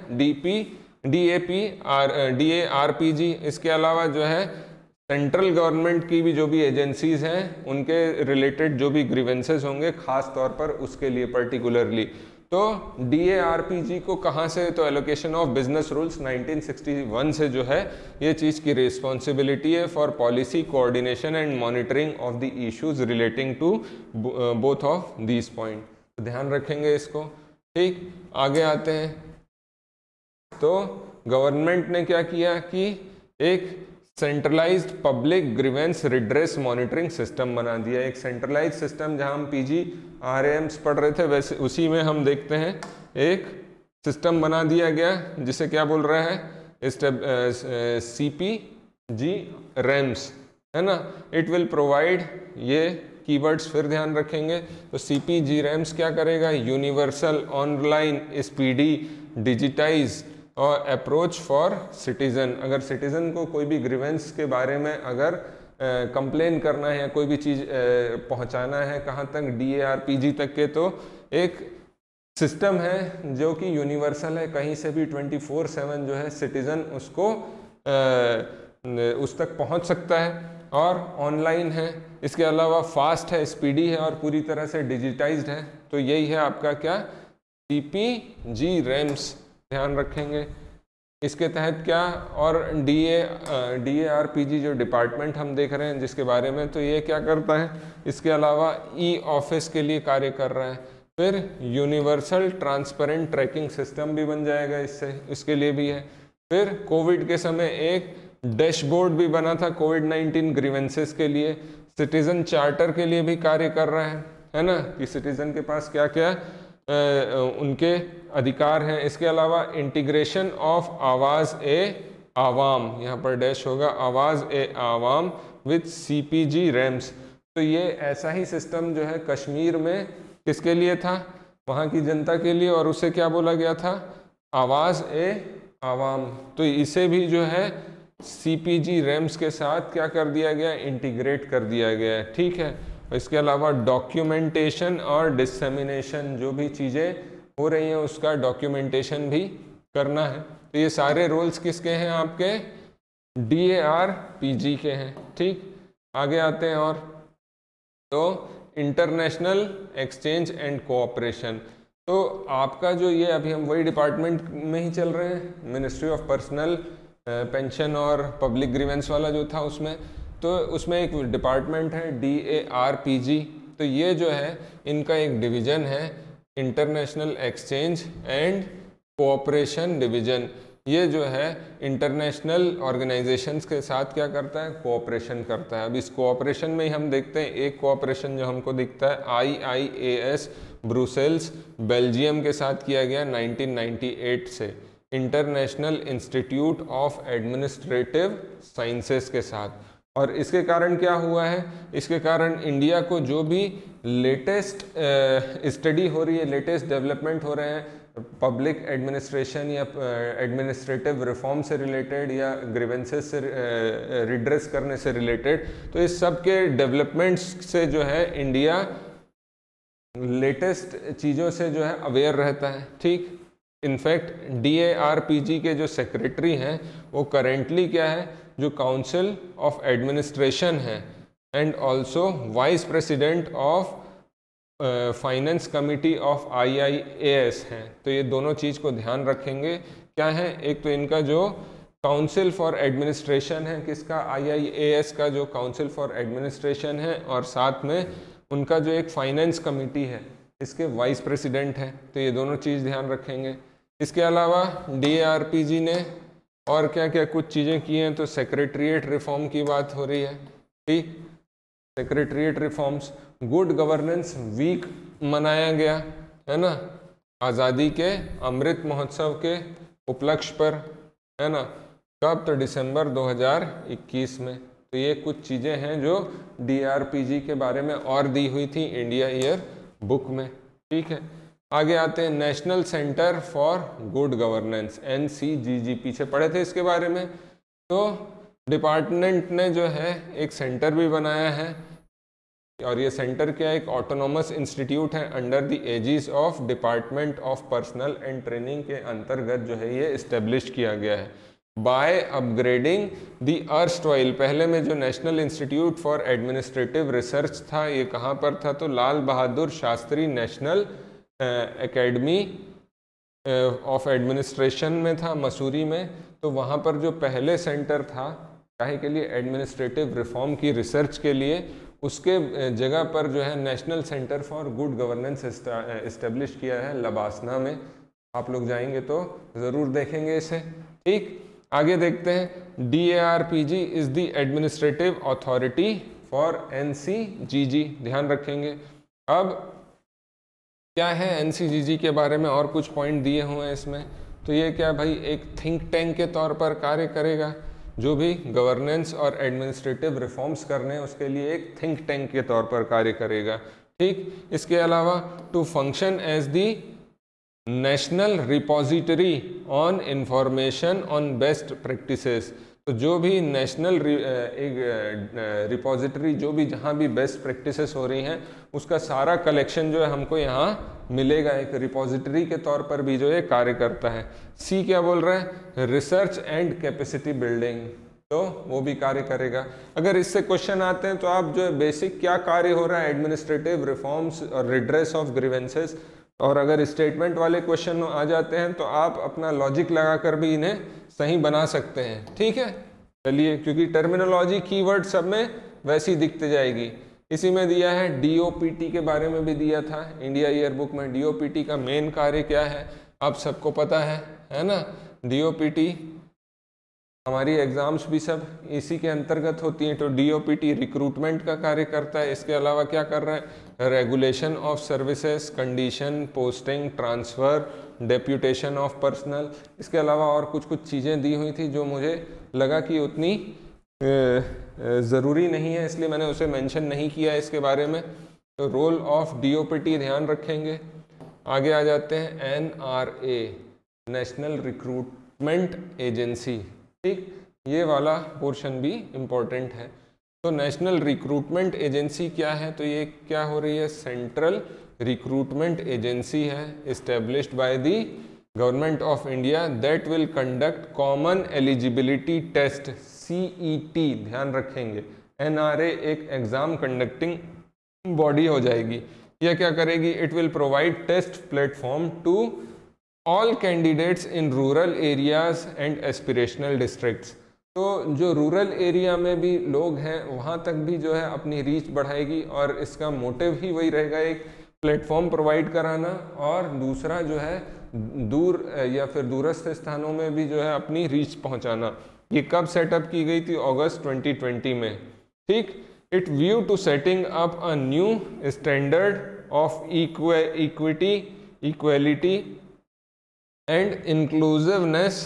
DARPG। इसके अलावा जो है सेंट्रल गवर्नमेंट की भी जो भी एजेंसीज हैं उनके रिलेटेड जो भी ग्रीवेंसेज होंगे खास तौर पर उसके लिए पर्टिकुलरली। तो DARPG को कहाँ से? तो एलोकेशन ऑफ बिजनेस रूल्स 1961 से जो है ये चीज़ की रिस्पॉन्सिबिलिटी है for policy coordination and monitoring of the issues relating to both of these point, तो ध्यान रखेंगे इसको। ठीक, आगे आते हैं तो गवर्नमेंट ने क्या किया कि एक centralised public grievance redress monitoring system बना दिया। एक सेंट्रलाइज्ड सिस्टम, जहां हम PGRAMS पढ़ रहे थे वैसे उसी में हम देखते हैं एक सिस्टम बना दिया गया जिसे क्या बोल रहा है? CPGRAMS, है ना। इट विल प्रोवाइड, ये कीवर्ड्स फिर ध्यान रखेंगे। तो CPGRAMS क्या करेगा? यूनिवर्सल ऑनलाइन स्पीडी डिजिटाइज और अप्रोच फॉर सिटीज़न। अगर सिटीज़न को कोई भी ग्रीवेंस के बारे में अगर कंप्लेन करना है या कोई भी चीज़ पहुंचाना है कहाँ तक? DARPG तक के, तो एक सिस्टम है जो कि यूनिवर्सल है, कहीं से भी 24/7 जो है सिटीज़न उसको उस तक पहुंच सकता है और ऑनलाइन है। इसके अलावा फास्ट है, स्पीडी है और पूरी तरह से डिजिटाइज्ड है। तो यही है आपका क्या? CPGRAMS, ध्यान रखेंगे। इसके तहत क्या और DARPG जो डिपार्टमेंट हम देख रहे हैं जिसके बारे में, तो ये क्या करता है? इसके अलावा E-ऑफिस के लिए कार्य कर रहा है। फिर यूनिवर्सल ट्रांसपेरेंट ट्रैकिंग सिस्टम भी बन जाएगा इससे, इसके लिए भी है। फिर कोविड के समय एक डैशबोर्ड भी बना था COVID-19 ग्रीवेंसेस के लिए। सिटीज़न चार्टर के लिए भी कार्य कर रहा है ना, कि सिटीज़न के पास क्या क्या उनके अधिकार हैं। इसके अलावा इंटीग्रेशन ऑफ आवाज़-ए-आवाम, यहाँ पर डैश होगा, आवाज़-ए-आवाम विद CPGRAMS। तो ये ऐसा ही सिस्टम जो है कश्मीर में किसके लिए था? वहाँ की जनता के लिए, और उसे क्या बोला गया था? आवाज़-ए-आवाम। तो इसे भी जो है CPGRAMS के साथ क्या कर दिया गया? इंटीग्रेट कर दिया गया है। ठीक है, इसके अलावा डॉक्यूमेंटेशन और डिसेमिनेशन, जो भी चीज़ें हो रही हैं उसका डॉक्यूमेंटेशन भी करना है। तो ये सारे रोल्स किसके हैं? आपके DARPG के हैं। ठीक, आगे आते हैं और तो इंटरनेशनल एक्सचेंज एंड कोऑपरेशन। तो आपका जो ये अभी हम वही डिपार्टमेंट में ही चल रहे हैं, मिनिस्ट्री ऑफ पर्सनल पेंशन और पब्लिक ग्रीवेंस वाला जो था उसमें, तो उसमें एक डिपार्टमेंट है DARPG। तो ये जो है इनका एक डिवीज़न है international exchange and cooperation division. ये जो है इंटरनेशनल ऑर्गेनाइजेशंस के साथ क्या करता है? कोऑपरेशन करता है। अब इस कोऑपरेशन में ही हम देखते हैं एक कोऑपरेशन जो हमको दिखता है IIAS ब्रुसेल्स बेल्जियम के साथ किया गया 1998 से, international institute of administrative sciences के साथ। और इसके कारण क्या हुआ है? इसके कारण इंडिया को जो भी लेटेस्ट स्टडी हो रही है, लेटेस्ट डेवलपमेंट हो रहे हैं पब्लिक एडमिनिस्ट्रेशन या एडमिनिस्ट्रेटिव रिफॉर्म से रिलेटेड या ग्रीवेंसेस से रिड्रेस करने से रिलेटेड, तो इस सब के डेवलपमेंट्स से जो है इंडिया लेटेस्ट चीज़ों से जो है अवेयर रहता है, ठीक। इनफैक्ट DARPG के जो सेक्रेटरी हैं वो करेंटली क्या है, जो काउंसिल ऑफ एडमिनिस्ट्रेशन है and also vice president of finance committee of IIAS हैं। तो ये दोनों चीज़ को ध्यान रखेंगे, क्या है, एक तो इनका जो काउंसिल फॉर एडमिनिस्ट्रेशन है किसका, IIAS का जो काउंसिल फॉर एडमिनिस्ट्रेशन है, और साथ में उनका जो एक फाइनेंस कमिटी है इसके वाइस प्रेसिडेंट हैं। तो ये दोनों चीज़ ध्यान रखेंगे। इसके अलावा DARPG ने और क्या क्या कुछ चीज़ें की हैं, तो सेक्रेटरीट रिफॉर्म की बात हो रही है, ठीक। Secretariat reforms, good governance week मनाया गया है ना आज़ादी के अमृत महोत्सव के उपलक्ष्य पर, है ना, कब, तो दिसंबर 2021 में। तो ये कुछ चीज़ें हैं जो DARPG के बारे में और दी हुई थी इंडिया ईयर बुक में, ठीक है। आगे आते हैं national centre for good governance NCGG, पीछे पढ़े थे इसके बारे में। तो डिपार्टमेंट ने जो है एक सेंटर भी बनाया है, और ये सेंटर क्या है, एक ऑटोनॉमस इंस्टीट्यूट है under the aegis of department of personnel and training के अंतर्गत जो है ये इस्टेब्लिश किया गया है बाय अपग्रेडिंग द अर्स्टवाइल। पहले में जो national institute for administrative research था ये कहाँ पर था, तो Lal Bahadur Shastri national academy of administration में था मसूरी में। तो वहाँ पर जो पहले सेंटर था काहे के लिए, एडमिनिस्ट्रेटिव रिफॉर्म की रिसर्च के लिए, उसके जगह पर जो है national centre for good governance establish किया है लबासना में। आप लोग जाएंगे तो ज़रूर देखेंगे इसे, ठीक। आगे देखते हैं DARPG is the administrative authority for NCGG, ध्यान रखेंगे। अब क्या है NCGG के बारे में और कुछ पॉइंट दिए हुए हैं इसमें, तो ये क्या भाई, एक थिंक टैंक के तौर पर कार्य करेगा, जो भी गवर्नेंस और एडमिनिस्ट्रेटिव रिफॉर्म्स करने हैं उसके लिए एक थिंक टैंक के तौर पर कार्य करेगा, ठीक। इसके अलावा to function as the national repository on information on best practices, तो जो भी नेशनल एक रिपोजिटरी, जो भी जहाँ भी बेस्ट प्रैक्टिसेस हो रही हैं उसका सारा कलेक्शन जो है हमको यहाँ मिलेगा, एक रिपोजिटरी के तौर पर भी जो ये कार्य करता है। सी क्या बोल रहा है, रिसर्च एंड कैपेसिटी बिल्डिंग, तो वो भी कार्य करेगा। अगर इससे क्वेश्चन आते हैं तो आप जो है बेसिक क्या कार्य हो रहा है, एडमिनिस्ट्रेटिव रिफॉर्म्स और रिड्रेस ऑफ ग्रीवेंसेस, और अगर स्टेटमेंट वाले क्वेश्चन आ जाते हैं तो आप अपना लॉजिक लगाकर भी इन्हें सही बना सकते हैं, ठीक है। चलिए, क्योंकि टर्मिनोलॉजी कीवर्ड सब में वैसी दिखते जाएगी। इसी में दिया है DOPT के बारे में भी दिया था इंडिया ईयर बुक में। DOPT का मेन कार्य क्या है आप सबको पता है ना। DOPT हमारी एग्जाम्स भी सब इसी के अंतर्गत होती हैं। तो DOPT रिक्रूटमेंट का कार्य करता है। इसके अलावा क्या कर रहा है, regulation of services, condition, posting, transfer, deputation of personnel. इसके अलावा और कुछ कुछ चीज़ें दी हुई थी जो मुझे लगा कि उतनी ज़रूरी नहीं है, इसलिए मैंने उसे मेंशन नहीं किया इसके बारे में। तो रोल ऑफ DOPT ध्यान रखेंगे। आगे आ जाते हैं NRA, नेशनल रिक्रूटमेंट एजेंसी, ठीक। ये वाला पोर्शन भी इम्पोर्टेंट है। तो नेशनल रिक्रूटमेंट एजेंसी क्या है, तो ये क्या हो रही है, सेंट्रल रिक्रूटमेंट एजेंसी है established by the government of India that will conduct common eligibility test CET, ध्यान रखेंगे। NRA एक एग्ज़ाम कंडक्टिंग बॉडी हो जाएगी। यह क्या करेगी, it will provide test platform to all candidates in rural areas and aspirational districts. तो जो रूरल एरिया में भी लोग हैं वहाँ तक भी जो है अपनी रीच बढ़ाएगी, और इसका मोटिव ही वही रहेगा, एक प्लेटफॉर्म प्रोवाइड कराना, और दूसरा जो है दूर या फिर दूरस्थ स्थानों में भी जो है अपनी रीच पहुँचाना। ये कब सेटअप की गई थी, अगस्त 2020 में, ठीक। It view to setting up a new standard of equality and inclusiveness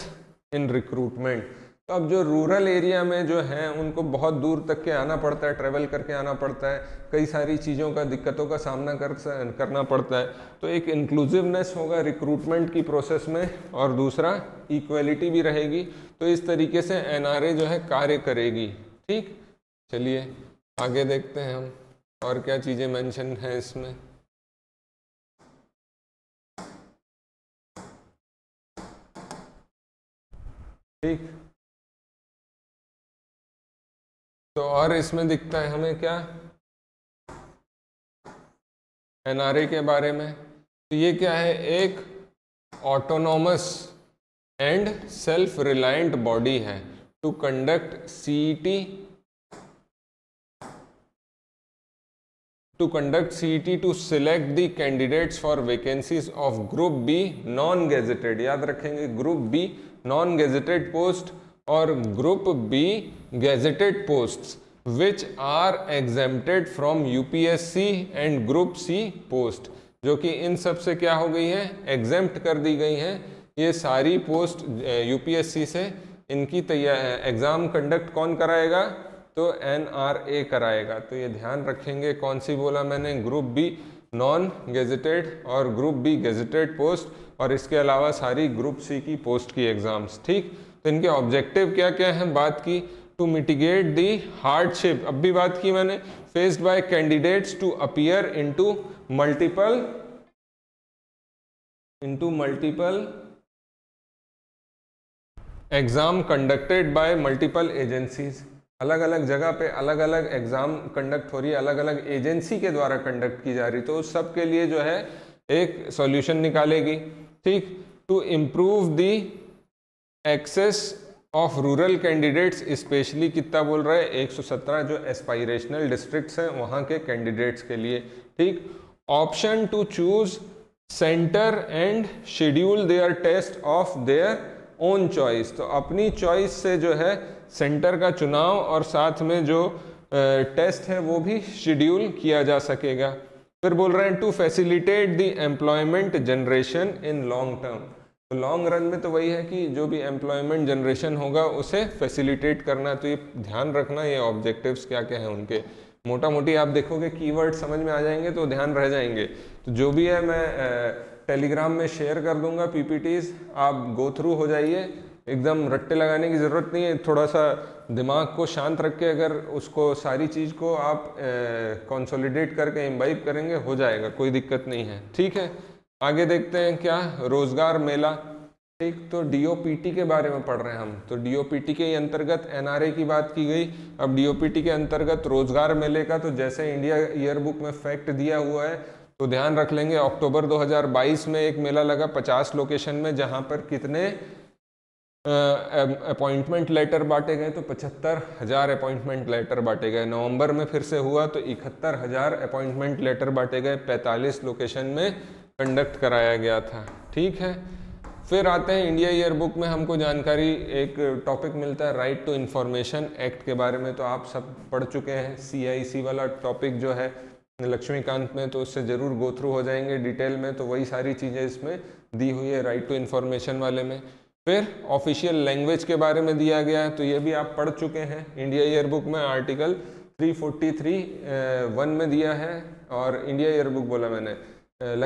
in recruitment. तो अब जो रूरल एरिया में जो हैं उनको बहुत दूर तक के आना पड़ता है, ट्रैवल करके आना पड़ता है, कई सारी चीज़ों का दिक्कतों का सामना करना पड़ता है। तो एक इंक्लूसिवनेस होगा रिक्रूटमेंट की प्रोसेस में और दूसरा इक्वलिटी भी रहेगी। तो इस तरीके से एनआरए जो है कार्य करेगी। ठीक, चलिए आगे देखते हैं हम और क्या चीज़ें मेंशन हैं इसमें। ठीक, तो और इसमें दिखता है हमें क्या एनआरए के बारे में। तो ये क्या है, एक autonomous and self reliant body है to conduct CET to select the candidates for vacancies of group B non gazetted. याद रखेंगे group B non gazetted post और group B gazetted posts which are exempted from UPSC and group C post, जो कि इन सब से क्या हो गई है, एग्जेम्प्ट कर दी गई हैं। ये सारी पोस्ट यूपीएससी से इनकी तैयारी एग्ज़ाम कंडक्ट कौन कराएगा, तो एनआरए कराएगा। तो ये ध्यान रखेंगे, कौन सी बोला मैंने, ग्रुप बी नॉन गेजेटेड और ग्रुप बी गेजेटेड पोस्ट और इसके अलावा सारी ग्रुप सी की पोस्ट की एग्ज़ाम्स। ठीक, तो इनके ऑब्जेक्टिव क्या क्या हैं, बात की टू मिटिगेट दी हार्डशिप, अब भी बात की मैंने, faced by candidates to appear into multiple exam conducted by multiple agencies. अलग अलग जगह पे अलग अलग एग्जाम कंडक्ट हो रही है, अलग अलग एजेंसी के द्वारा कंडक्ट की जा रही, तो उस सब के लिए जो है एक सॉल्यूशन निकालेगी। ठीक, to improve the access of rural candidates, specially कितना बोल रहा है, 117 जो एस्पायरेशनल डिस्ट्रिक्ट्स हैं वहाँ के कैंडिडेट्स के लिए। ठीक, option to choose centre and schedule their test of their own choice, तो अपनी चॉइस से जो है सेंटर का चुनाव और साथ में जो टेस्ट है वो भी शेड्यूल किया जा सकेगा। फिर बोल रहे हैं to facilitate the employment generation in long term, तो लॉन्ग रन में तो वही है कि जो भी एम्प्लॉयमेंट जनरेशन होगा उसे फैसिलिटेट करना। तो ये ध्यान रखना, ये ऑब्जेक्टिव्स क्या क्या हैं उनके, मोटा मोटी आप देखोगे कीवर्ड समझ में आ जाएंगे तो ध्यान रह जाएंगे। तो जो भी है मैं टेलीग्राम में शेयर कर दूंगा पीपीटीज, आप गो थ्रू हो जाइए, एकदम रट्टे लगाने की ज़रूरत नहीं है, थोड़ा सा दिमाग को शांत रख के अगर उसको सारी चीज़ को आप कंसोलिडेट करके इम्बाइब करेंगे हो जाएगा, कोई दिक्कत नहीं है। ठीक है, आगे देखते हैं क्या, रोजगार मेला। ठीक, तो डीओपीटी के बारे में पढ़ रहे हैं हम, तो डीओपीटी के अंतर्गत एनआरए की बात की गई, अब डीओपीटी के अंतर्गत रोजगार मेले का, तो जैसे इंडिया ईयरबुक में फैक्ट दिया हुआ है तो ध्यान रख लेंगे, अक्टूबर 2022 में एक मेला लगा 50 लोकेशन में, जहां पर कितने अपॉइंटमेंट लेटर बांटे गए, तो 75,000 अपॉइंटमेंट लेटर बांटे गए। नवंबर में फिर से हुआ तो 71,000 अपॉइंटमेंट लेटर बांटे गए, 45 लोकेशन में कंडक्ट कराया गया था। ठीक है, फिर आते हैं इंडिया ईयरबुक में, हमको जानकारी एक टॉपिक मिलता है राइट टू इन्फॉर्मेशन एक्ट के बारे में, तो आप सब पढ़ चुके हैं, सीआईसी वाला टॉपिक जो है लक्ष्मीकांत में, तो उससे ज़रूर गो थ्रू हो जाएंगे डिटेल में, तो वही सारी चीज़ें इसमें दी हुई है राइट टू इन्फॉर्मेशन वाले में। फिर ऑफिशियल लैंग्वेज के बारे में दिया गया है, तो ये भी आप पढ़ चुके हैं, इंडिया ईयरबुक में आर्टिकल 343(1) में दिया है, और इंडिया ईयरबुक बोला मैंने,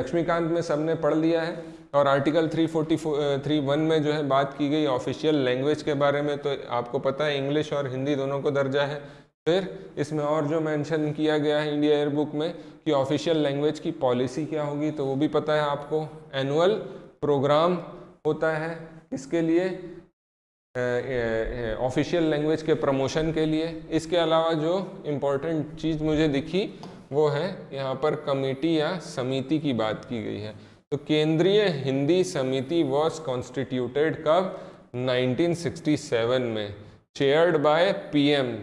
लक्ष्मीकांत में सबने पढ़ लिया है, और आर्टिकल 343(1) में जो है बात की गई ऑफिशियल लैंग्वेज के बारे में, तो आपको पता है इंग्लिश और हिंदी दोनों को दर्जा है। फिर इसमें और जो मेंशन किया गया है इंडिया ईयरबुक में कि ऑफिशियल लैंग्वेज की पॉलिसी क्या होगी, तो वो भी पता है आपको, एनुअल प्रोग्राम होता है इसके लिए ऑफिशियल लैंग्वेज के प्रमोशन के लिए। इसके अलावा जो इम्पोर्टेंट चीज़ मुझे दिखी वो है यहाँ पर कमेटी या समिति की बात की गई है, तो केंद्रीय हिंदी समिति वॉज कॉन्स्टिट्यूटेड कब, 1967 में, chaired by PM.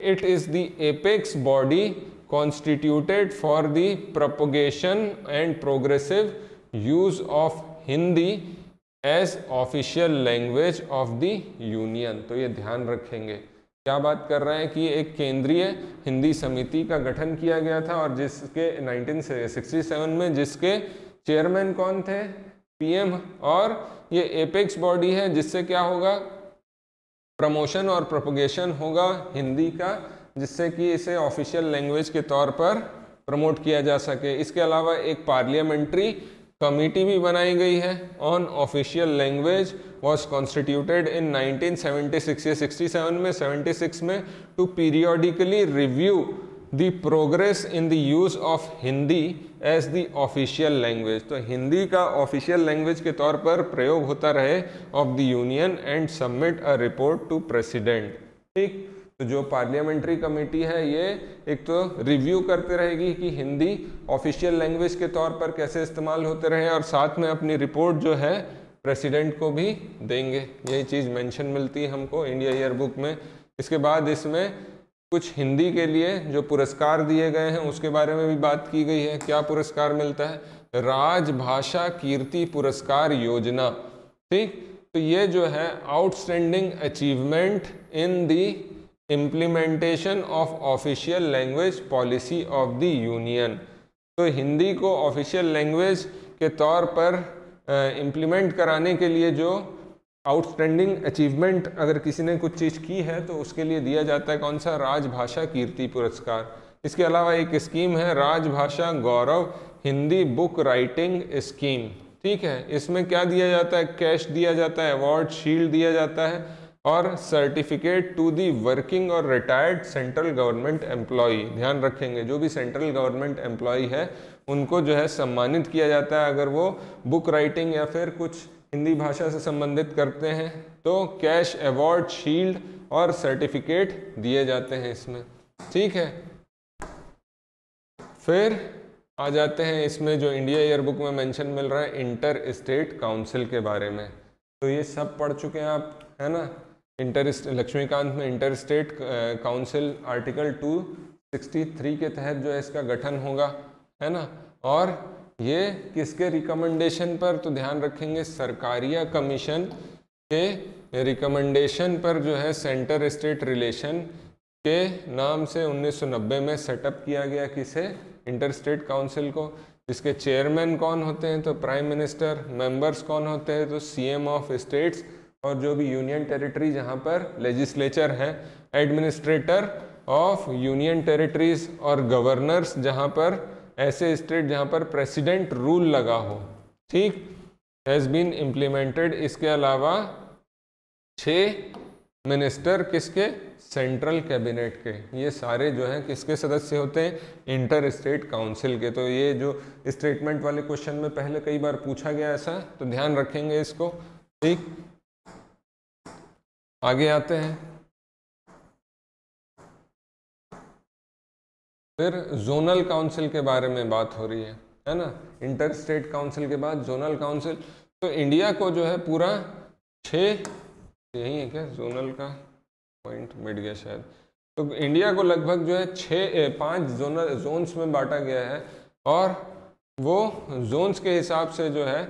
It is the apex body constituted for the propagation and progressive use of Hindi as official language of the union, तो ये ध्यान रखेंगे। क्या बात कर रहे हैं कि एक केंद्रीय हिंदी समिति का गठन किया गया था और जिसके 1967 में जिसके चेयरमैन कौन थे, पीएम, और ये एपेक्स बॉडी है जिससे क्या होगा, प्रमोशन और प्रोपोगेशन होगा हिंदी का, जिससे कि इसे ऑफिशियल लैंग्वेज के तौर पर प्रमोट किया जा सके। इसके अलावा एक पार्लियामेंट्री कमेटी भी बनाई गई है on official language, was constituted in 1976 या 67 में, 76 में, to periodically review the progress in the use of Hindi as the official language. तो हिंदी का ऑफिशियल लैंग्वेज के तौर पर प्रयोग होता रहे of the union and submit a report to president. ठीक, तो जो पार्लियामेंट्री कमेटी है ये एक तो रिव्यू करते रहेगी कि हिंदी ऑफिशियल लैंग्वेज के तौर पर कैसे इस्तेमाल होते रहे, और साथ में अपनी रिपोर्ट जो है प्रेसिडेंट को भी देंगे। यही चीज़ मेंशन मिलती है हमको इंडिया ईयर बुक में। इसके बाद इसमें कुछ हिंदी के लिए जो पुरस्कार दिए गए हैं उसके बारे में भी बात की गई है। क्या पुरस्कार मिलता है? राजभाषा कीर्ति पुरस्कार योजना। ठीक, तो ये जो है outstanding achievement in the implementation of official language policy of the union. तो हिंदी को ऑफिशियल लैंग्वेज के तौर पर इम्प्लीमेंट कराने के लिए जो आउटस्टैंडिंग अचीवमेंट अगर किसी ने कुछ चीज़ की है तो उसके लिए दिया जाता है कौन सा? राजभाषा कीर्ति पुरस्कार। इसके अलावा एक स्कीम है Rajbhasha Gaurav Hindi book writing scheme. ठीक है, इसमें क्या दिया जाता है? कैश दिया जाता है, अवार्ड शील्ड दिया जाता है और सर्टिफिकेट टू दी वर्किंग और रिटायर्ड सेंट्रल गवर्नमेंट एम्प्लॉई। ध्यान रखेंगे जो भी सेंट्रल गवर्नमेंट एम्प्लॉई है उनको जो है सम्मानित किया जाता है अगर वो बुक राइटिंग या फिर कुछ हिंदी भाषा से संबंधित करते हैं तो कैश अवार्ड शील्ड और सर्टिफिकेट दिए जाते हैं इसमें। ठीक है, फिर आ जाते हैं इसमें जो इंडिया ईयर बुक में मेंशन मिल रहा है इंटर स्टेट काउंसिल के बारे में। तो ये सब पढ़ चुके हैं आप, है ना। लक्ष्मीकांत में इंटर स्टेट काउंसिल आर्टिकल 263 के तहत जो है इसका गठन होगा, है ना। और ये किसके रिकमेंडेशन पर? तो ध्यान रखेंगे सरकारिया कमीशन के रिकमेंडेशन पर जो है सेंटर स्टेट रिलेशन के नाम से 1990 में सेटअप किया गया। किसे? इंटर स्टेट काउंसिल को। इसके चेयरमैन कौन होते हैं? तो प्राइम मिनिस्टर। मेंबर्स कौन होते हैं? तो सीएम ऑफ स्टेट्स और जो भी यूनियन टेरिटरी जहाँ पर लेजिस्लेचर है, एडमिनिस्ट्रेटर ऑफ यूनियन टेरिटरीज और गवर्नर्स जहाँ पर ऐसे स्टेट जहाँ पर प्रेसिडेंट रूल लगा हो। ठीक, हैज़ बीन इम्प्लीमेंटेड। इसके अलावा 6 मिनिस्टर किसके? सेंट्रल कैबिनेट के। ये सारे जो हैं किसके सदस्य होते हैं? इंटर स्टेट काउंसिल के। तो ये जो स्टेटमेंट वाले क्वेश्चन में पहले कई बार पूछा गया ऐसा, तो ध्यान रखेंगे इसको। ठीक, आगे आते हैं। फिर जोनल काउंसिल के बारे में बात हो रही है ना। इंटर स्टेट काउंसिल के बाद जोनल काउंसिल, तो इंडिया को जो है पूरा 6, यही है क्या जोनल का पॉइंट मिट गया शायद, तो इंडिया को लगभग जो है 5 जोन्स में बांटा गया है और वो जोन्स के हिसाब से जो है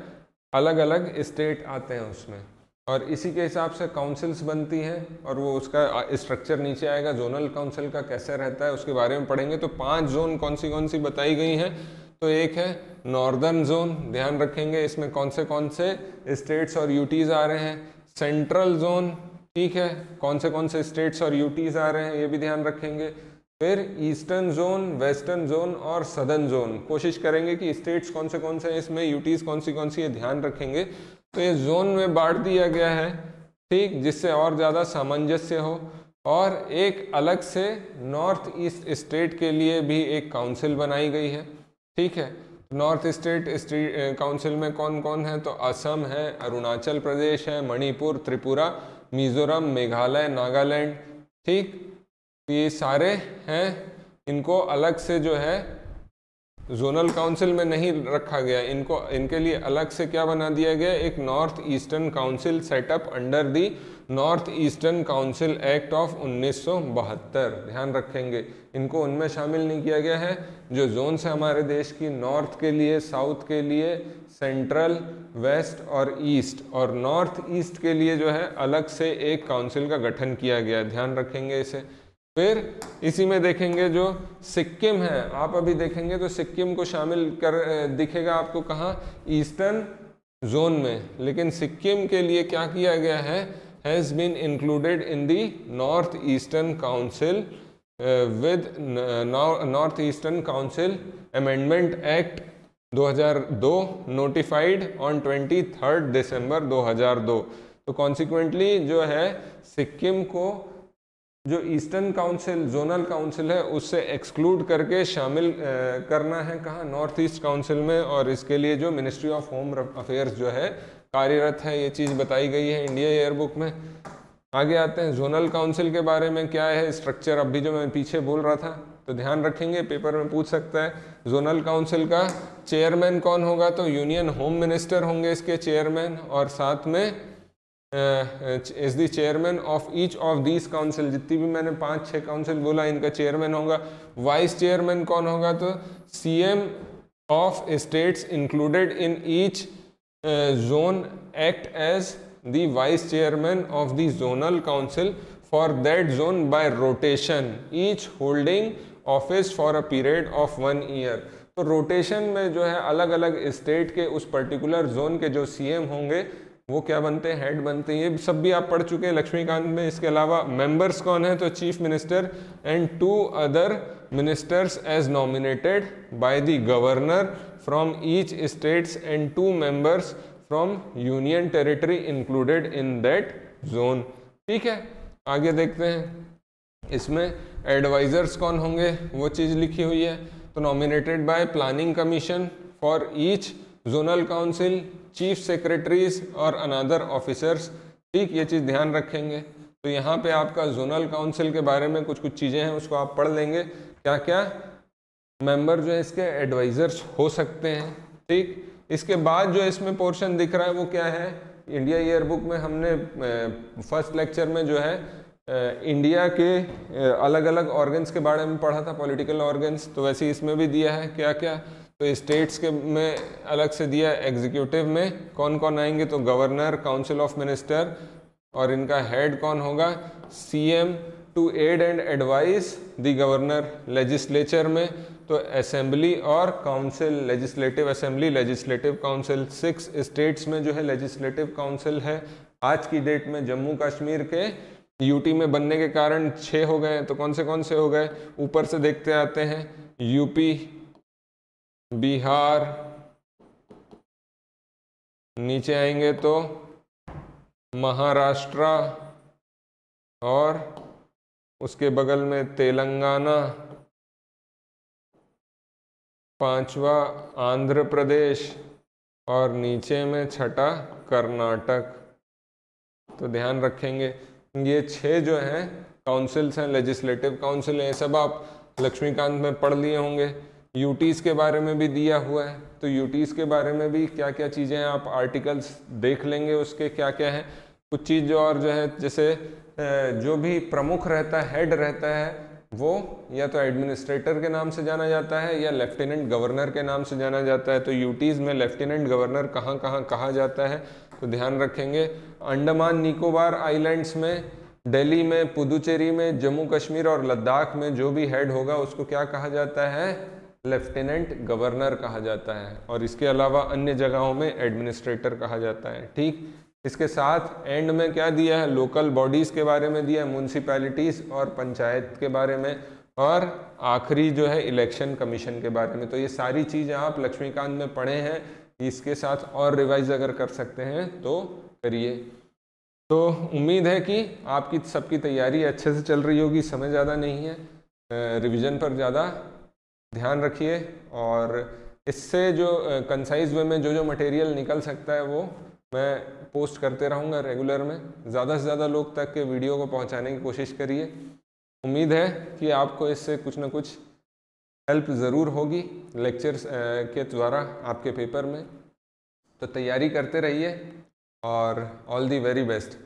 अलग अलग स्टेट आते हैं उसमें, और इसी के हिसाब से काउंसिल्स बनती हैं और वो उसका स्ट्रक्चर नीचे आएगा। जोनल काउंसिल का कैसे रहता है उसके बारे में पढ़ेंगे। तो 5 जोन कौन सी बताई गई हैं? तो एक है नॉर्दर्न जोन, ध्यान रखेंगे इसमें कौन से स्टेट्स और यूटीज़ आ रहे हैं। सेंट्रल जोन, ठीक है, कौन से स्टेट्स और यूटीज़ आ रहे हैं ये भी ध्यान रखेंगे। फिर ईस्टर्न जोन, वेस्टर्न जोन और सदर्न जोन। कोशिश करेंगे कि स्टेट्स कौन से हैं इसमें, यूटीज़ कौन सी है, ध्यान रखेंगे। तो ये जोन में बांट दिया गया है, ठीक, जिससे और ज़्यादा सामंजस्य हो। और एक अलग से नॉर्थ ईस्ट स्टेट के लिए भी एक काउंसिल बनाई गई है। ठीक है, नॉर्थ स्टेट काउंसिल में कौन कौन है? तो असम है, अरुणाचल प्रदेश है, मणिपुर, त्रिपुरा, मिजोरम, मेघालय, नागालैंड। ठीक, ये सारे हैं, इनको अलग से जो है जोनल काउंसिल में नहीं रखा गया, इनके लिए अलग से क्या बना दिया गया? एक north eastern council setup under the north eastern council act of 1972। ध्यान रखेंगे इनको उनमें शामिल नहीं किया गया है। जो जोन्स है हमारे देश की, नॉर्थ के लिए, साउथ के लिए, सेंट्रल, वेस्ट और ईस्ट, और नॉर्थ ईस्ट के लिए जो है अलग से एक काउंसिल का गठन किया गया, ध्यान रखेंगे इसे। फिर इसी में देखेंगे जो सिक्किम है, आप अभी देखेंगे तो सिक्किम को शामिल कर दिखेगा आपको कहाँ? ईस्टर्न जोन में। लेकिन सिक्किम के लिए क्या किया गया है? has been included in the Northeastern Council with Northeastern Council Amendment Act 2002 notified on 23rd December 2002. तो consequently जो है सिक्किम को जो ईस्टर्न काउंसिल जोनल काउंसिल है उससे एक्सक्लूड करके शामिल करना है कहाँ, नॉर्थ ईस्ट काउंसिल में। और इसके लिए जो मिनिस्ट्री ऑफ होम अफेयर्स जो है कार्यरत है, ये चीज़ बताई गई है इंडिया एयरबुक में। आगे आते हैं जोनल काउंसिल के बारे में क्या है स्ट्रक्चर, अभी जो मैं पीछे बोल रहा था तो ध्यान रखेंगे, पेपर में पूछ सकता है। जोनल काउंसिल का चेयरमैन कौन होगा, तो यूनियन होम मिनिस्टर होंगे इसके चेयरमैन, और साथ में is the chairman of each of these council, जितनी भी मैंने 5-6 काउंसिल बोला इनका चेयरमैन होगा। वाइस चेयरमैन कौन होगा, तो CM of states included in each zone act as the vice chairman of the zonal council for that zone by rotation, each holding office for a period of 1 year। तो rotation में जो है अलग अलग state के उस particular zone के जो सीएम होंगे वो क्या बनते हैं, हेड बनते हैं। ये सब भी आप पढ़ चुके हैं लक्ष्मीकांत में। इसके अलावा मेंबर्स कौन है, तो chief minister and 2 other ministers as nominated by the governor from each states and 2 members from union territory included in that zone. ठीक है, आगे देखते हैं इसमें एडवाइजर्स कौन होंगे, वो चीज़ लिखी हुई है। तो nominated by planning commission for each zonal council, chief secretaries और अनदर ऑफिसर्स। ठीक, ये चीज़ ध्यान रखेंगे। तो यहाँ पे आपका जोनल काउंसिल के बारे में कुछ चीज़ें हैं, उसको आप पढ़ लेंगे क्या क्या मेंबर जो है इसके एडवाइजर्स हो सकते हैं। ठीक, इसके बाद जो इसमें पोर्शन दिख रहा है वो क्या है, इंडिया ईयरबुक में हमने फर्स्ट लेक्चर में जो है इंडिया के अलग अलग ऑर्गन्स के बारे में पढ़ा था, पॉलिटिकल ऑर्गन्स। तो वैसे इसमें भी दिया है क्या क्या, तो स्टेट्स के में अलग से दिया, एग्जीक्यूटिव में कौन कौन आएंगे, तो गवर्नर, काउंसिल ऑफ मिनिस्टर और इनका हेड कौन होगा, CM to aid and advise the governor. Legislature में तो असेंबली और council, legislative assembly, legislative council. 6 states में जो है लेजिस्लेटिव काउंसिल है। आज की डेट में जम्मू कश्मीर के यूटी में बनने के कारण 6 हो गए हैं। तो कौन से हो गए, ऊपर से देखते आते हैं, यूपी, बिहार, नीचे आएंगे तो महाराष्ट्र और उसके बगल में तेलंगाना, 5वां आंध्र प्रदेश और नीचे में 6ठा कर्नाटक। तो ध्यान रखेंगे ये 6 जो हैं काउंसिल्स हैं, लेजिस्लेटिव काउंसिल हैं। सब आप लक्ष्मीकांत में पढ़ लिए होंगे। यूटीज़ के बारे में भी दिया हुआ है, तो यूटीज़ के बारे में भी क्या क्या चीज़ें हैं आप आर्टिकल्स देख लेंगे उसके क्या क्या हैं। कुछ चीज़ जो और जो है जैसे जो भी प्रमुख रहता है, हेड रहता है, वो या तो एडमिनिस्ट्रेटर के नाम से जाना जाता है या लेफ्टिनेंट गवर्नर के नाम से जाना जाता है। तो यूटीज़ में लेफ्टिनेंट गवर्नर कहाँ कहाँ कहा जाता है, तो ध्यान रखेंगे। अंडमान निकोबार आइलैंड्स में, दिल्ली में, पुदुचेरी में, जम्मू कश्मीर और लद्दाख में जो भी हेड होगा उसको क्या कहा जाता है, लेफ्टिनेंट गवर्नर कहा जाता है। और इसके अलावा अन्य जगहों में एडमिनिस्ट्रेटर कहा जाता है। ठीक, इसके साथ एंड में क्या दिया है, लोकल बॉडीज़ के बारे में दिया है, म्यूनसिपैलिटीज़ और पंचायत के बारे में, और आखिरी जो है इलेक्शन कमीशन के बारे में। तो ये सारी चीज़ें आप लक्ष्मीकांत में पढ़े हैं, इसके साथ और रिवाइज अगर कर सकते हैं तो करिए। तो उम्मीद है कि आपकी सबकी तैयारी अच्छे से चल रही होगी। समय ज़्यादा नहीं है, रिविज़न पर ज़्यादा ध्यान रखिए और इससे जो कंसाइज वे में जो जो मटेरियल निकल सकता है वो मैं पोस्ट करते रहूँगा रेगुलर में। ज़्यादा से ज़्यादा लोग तक के वीडियो को पहुँचाने की कोशिश करिए। उम्मीद है कि आपको इससे कुछ ना कुछ हेल्प ज़रूर होगी लेक्चर्स के द्वारा आपके पेपर में। तो तैयारी करते रहिए और all the very best.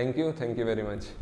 Thank you very much.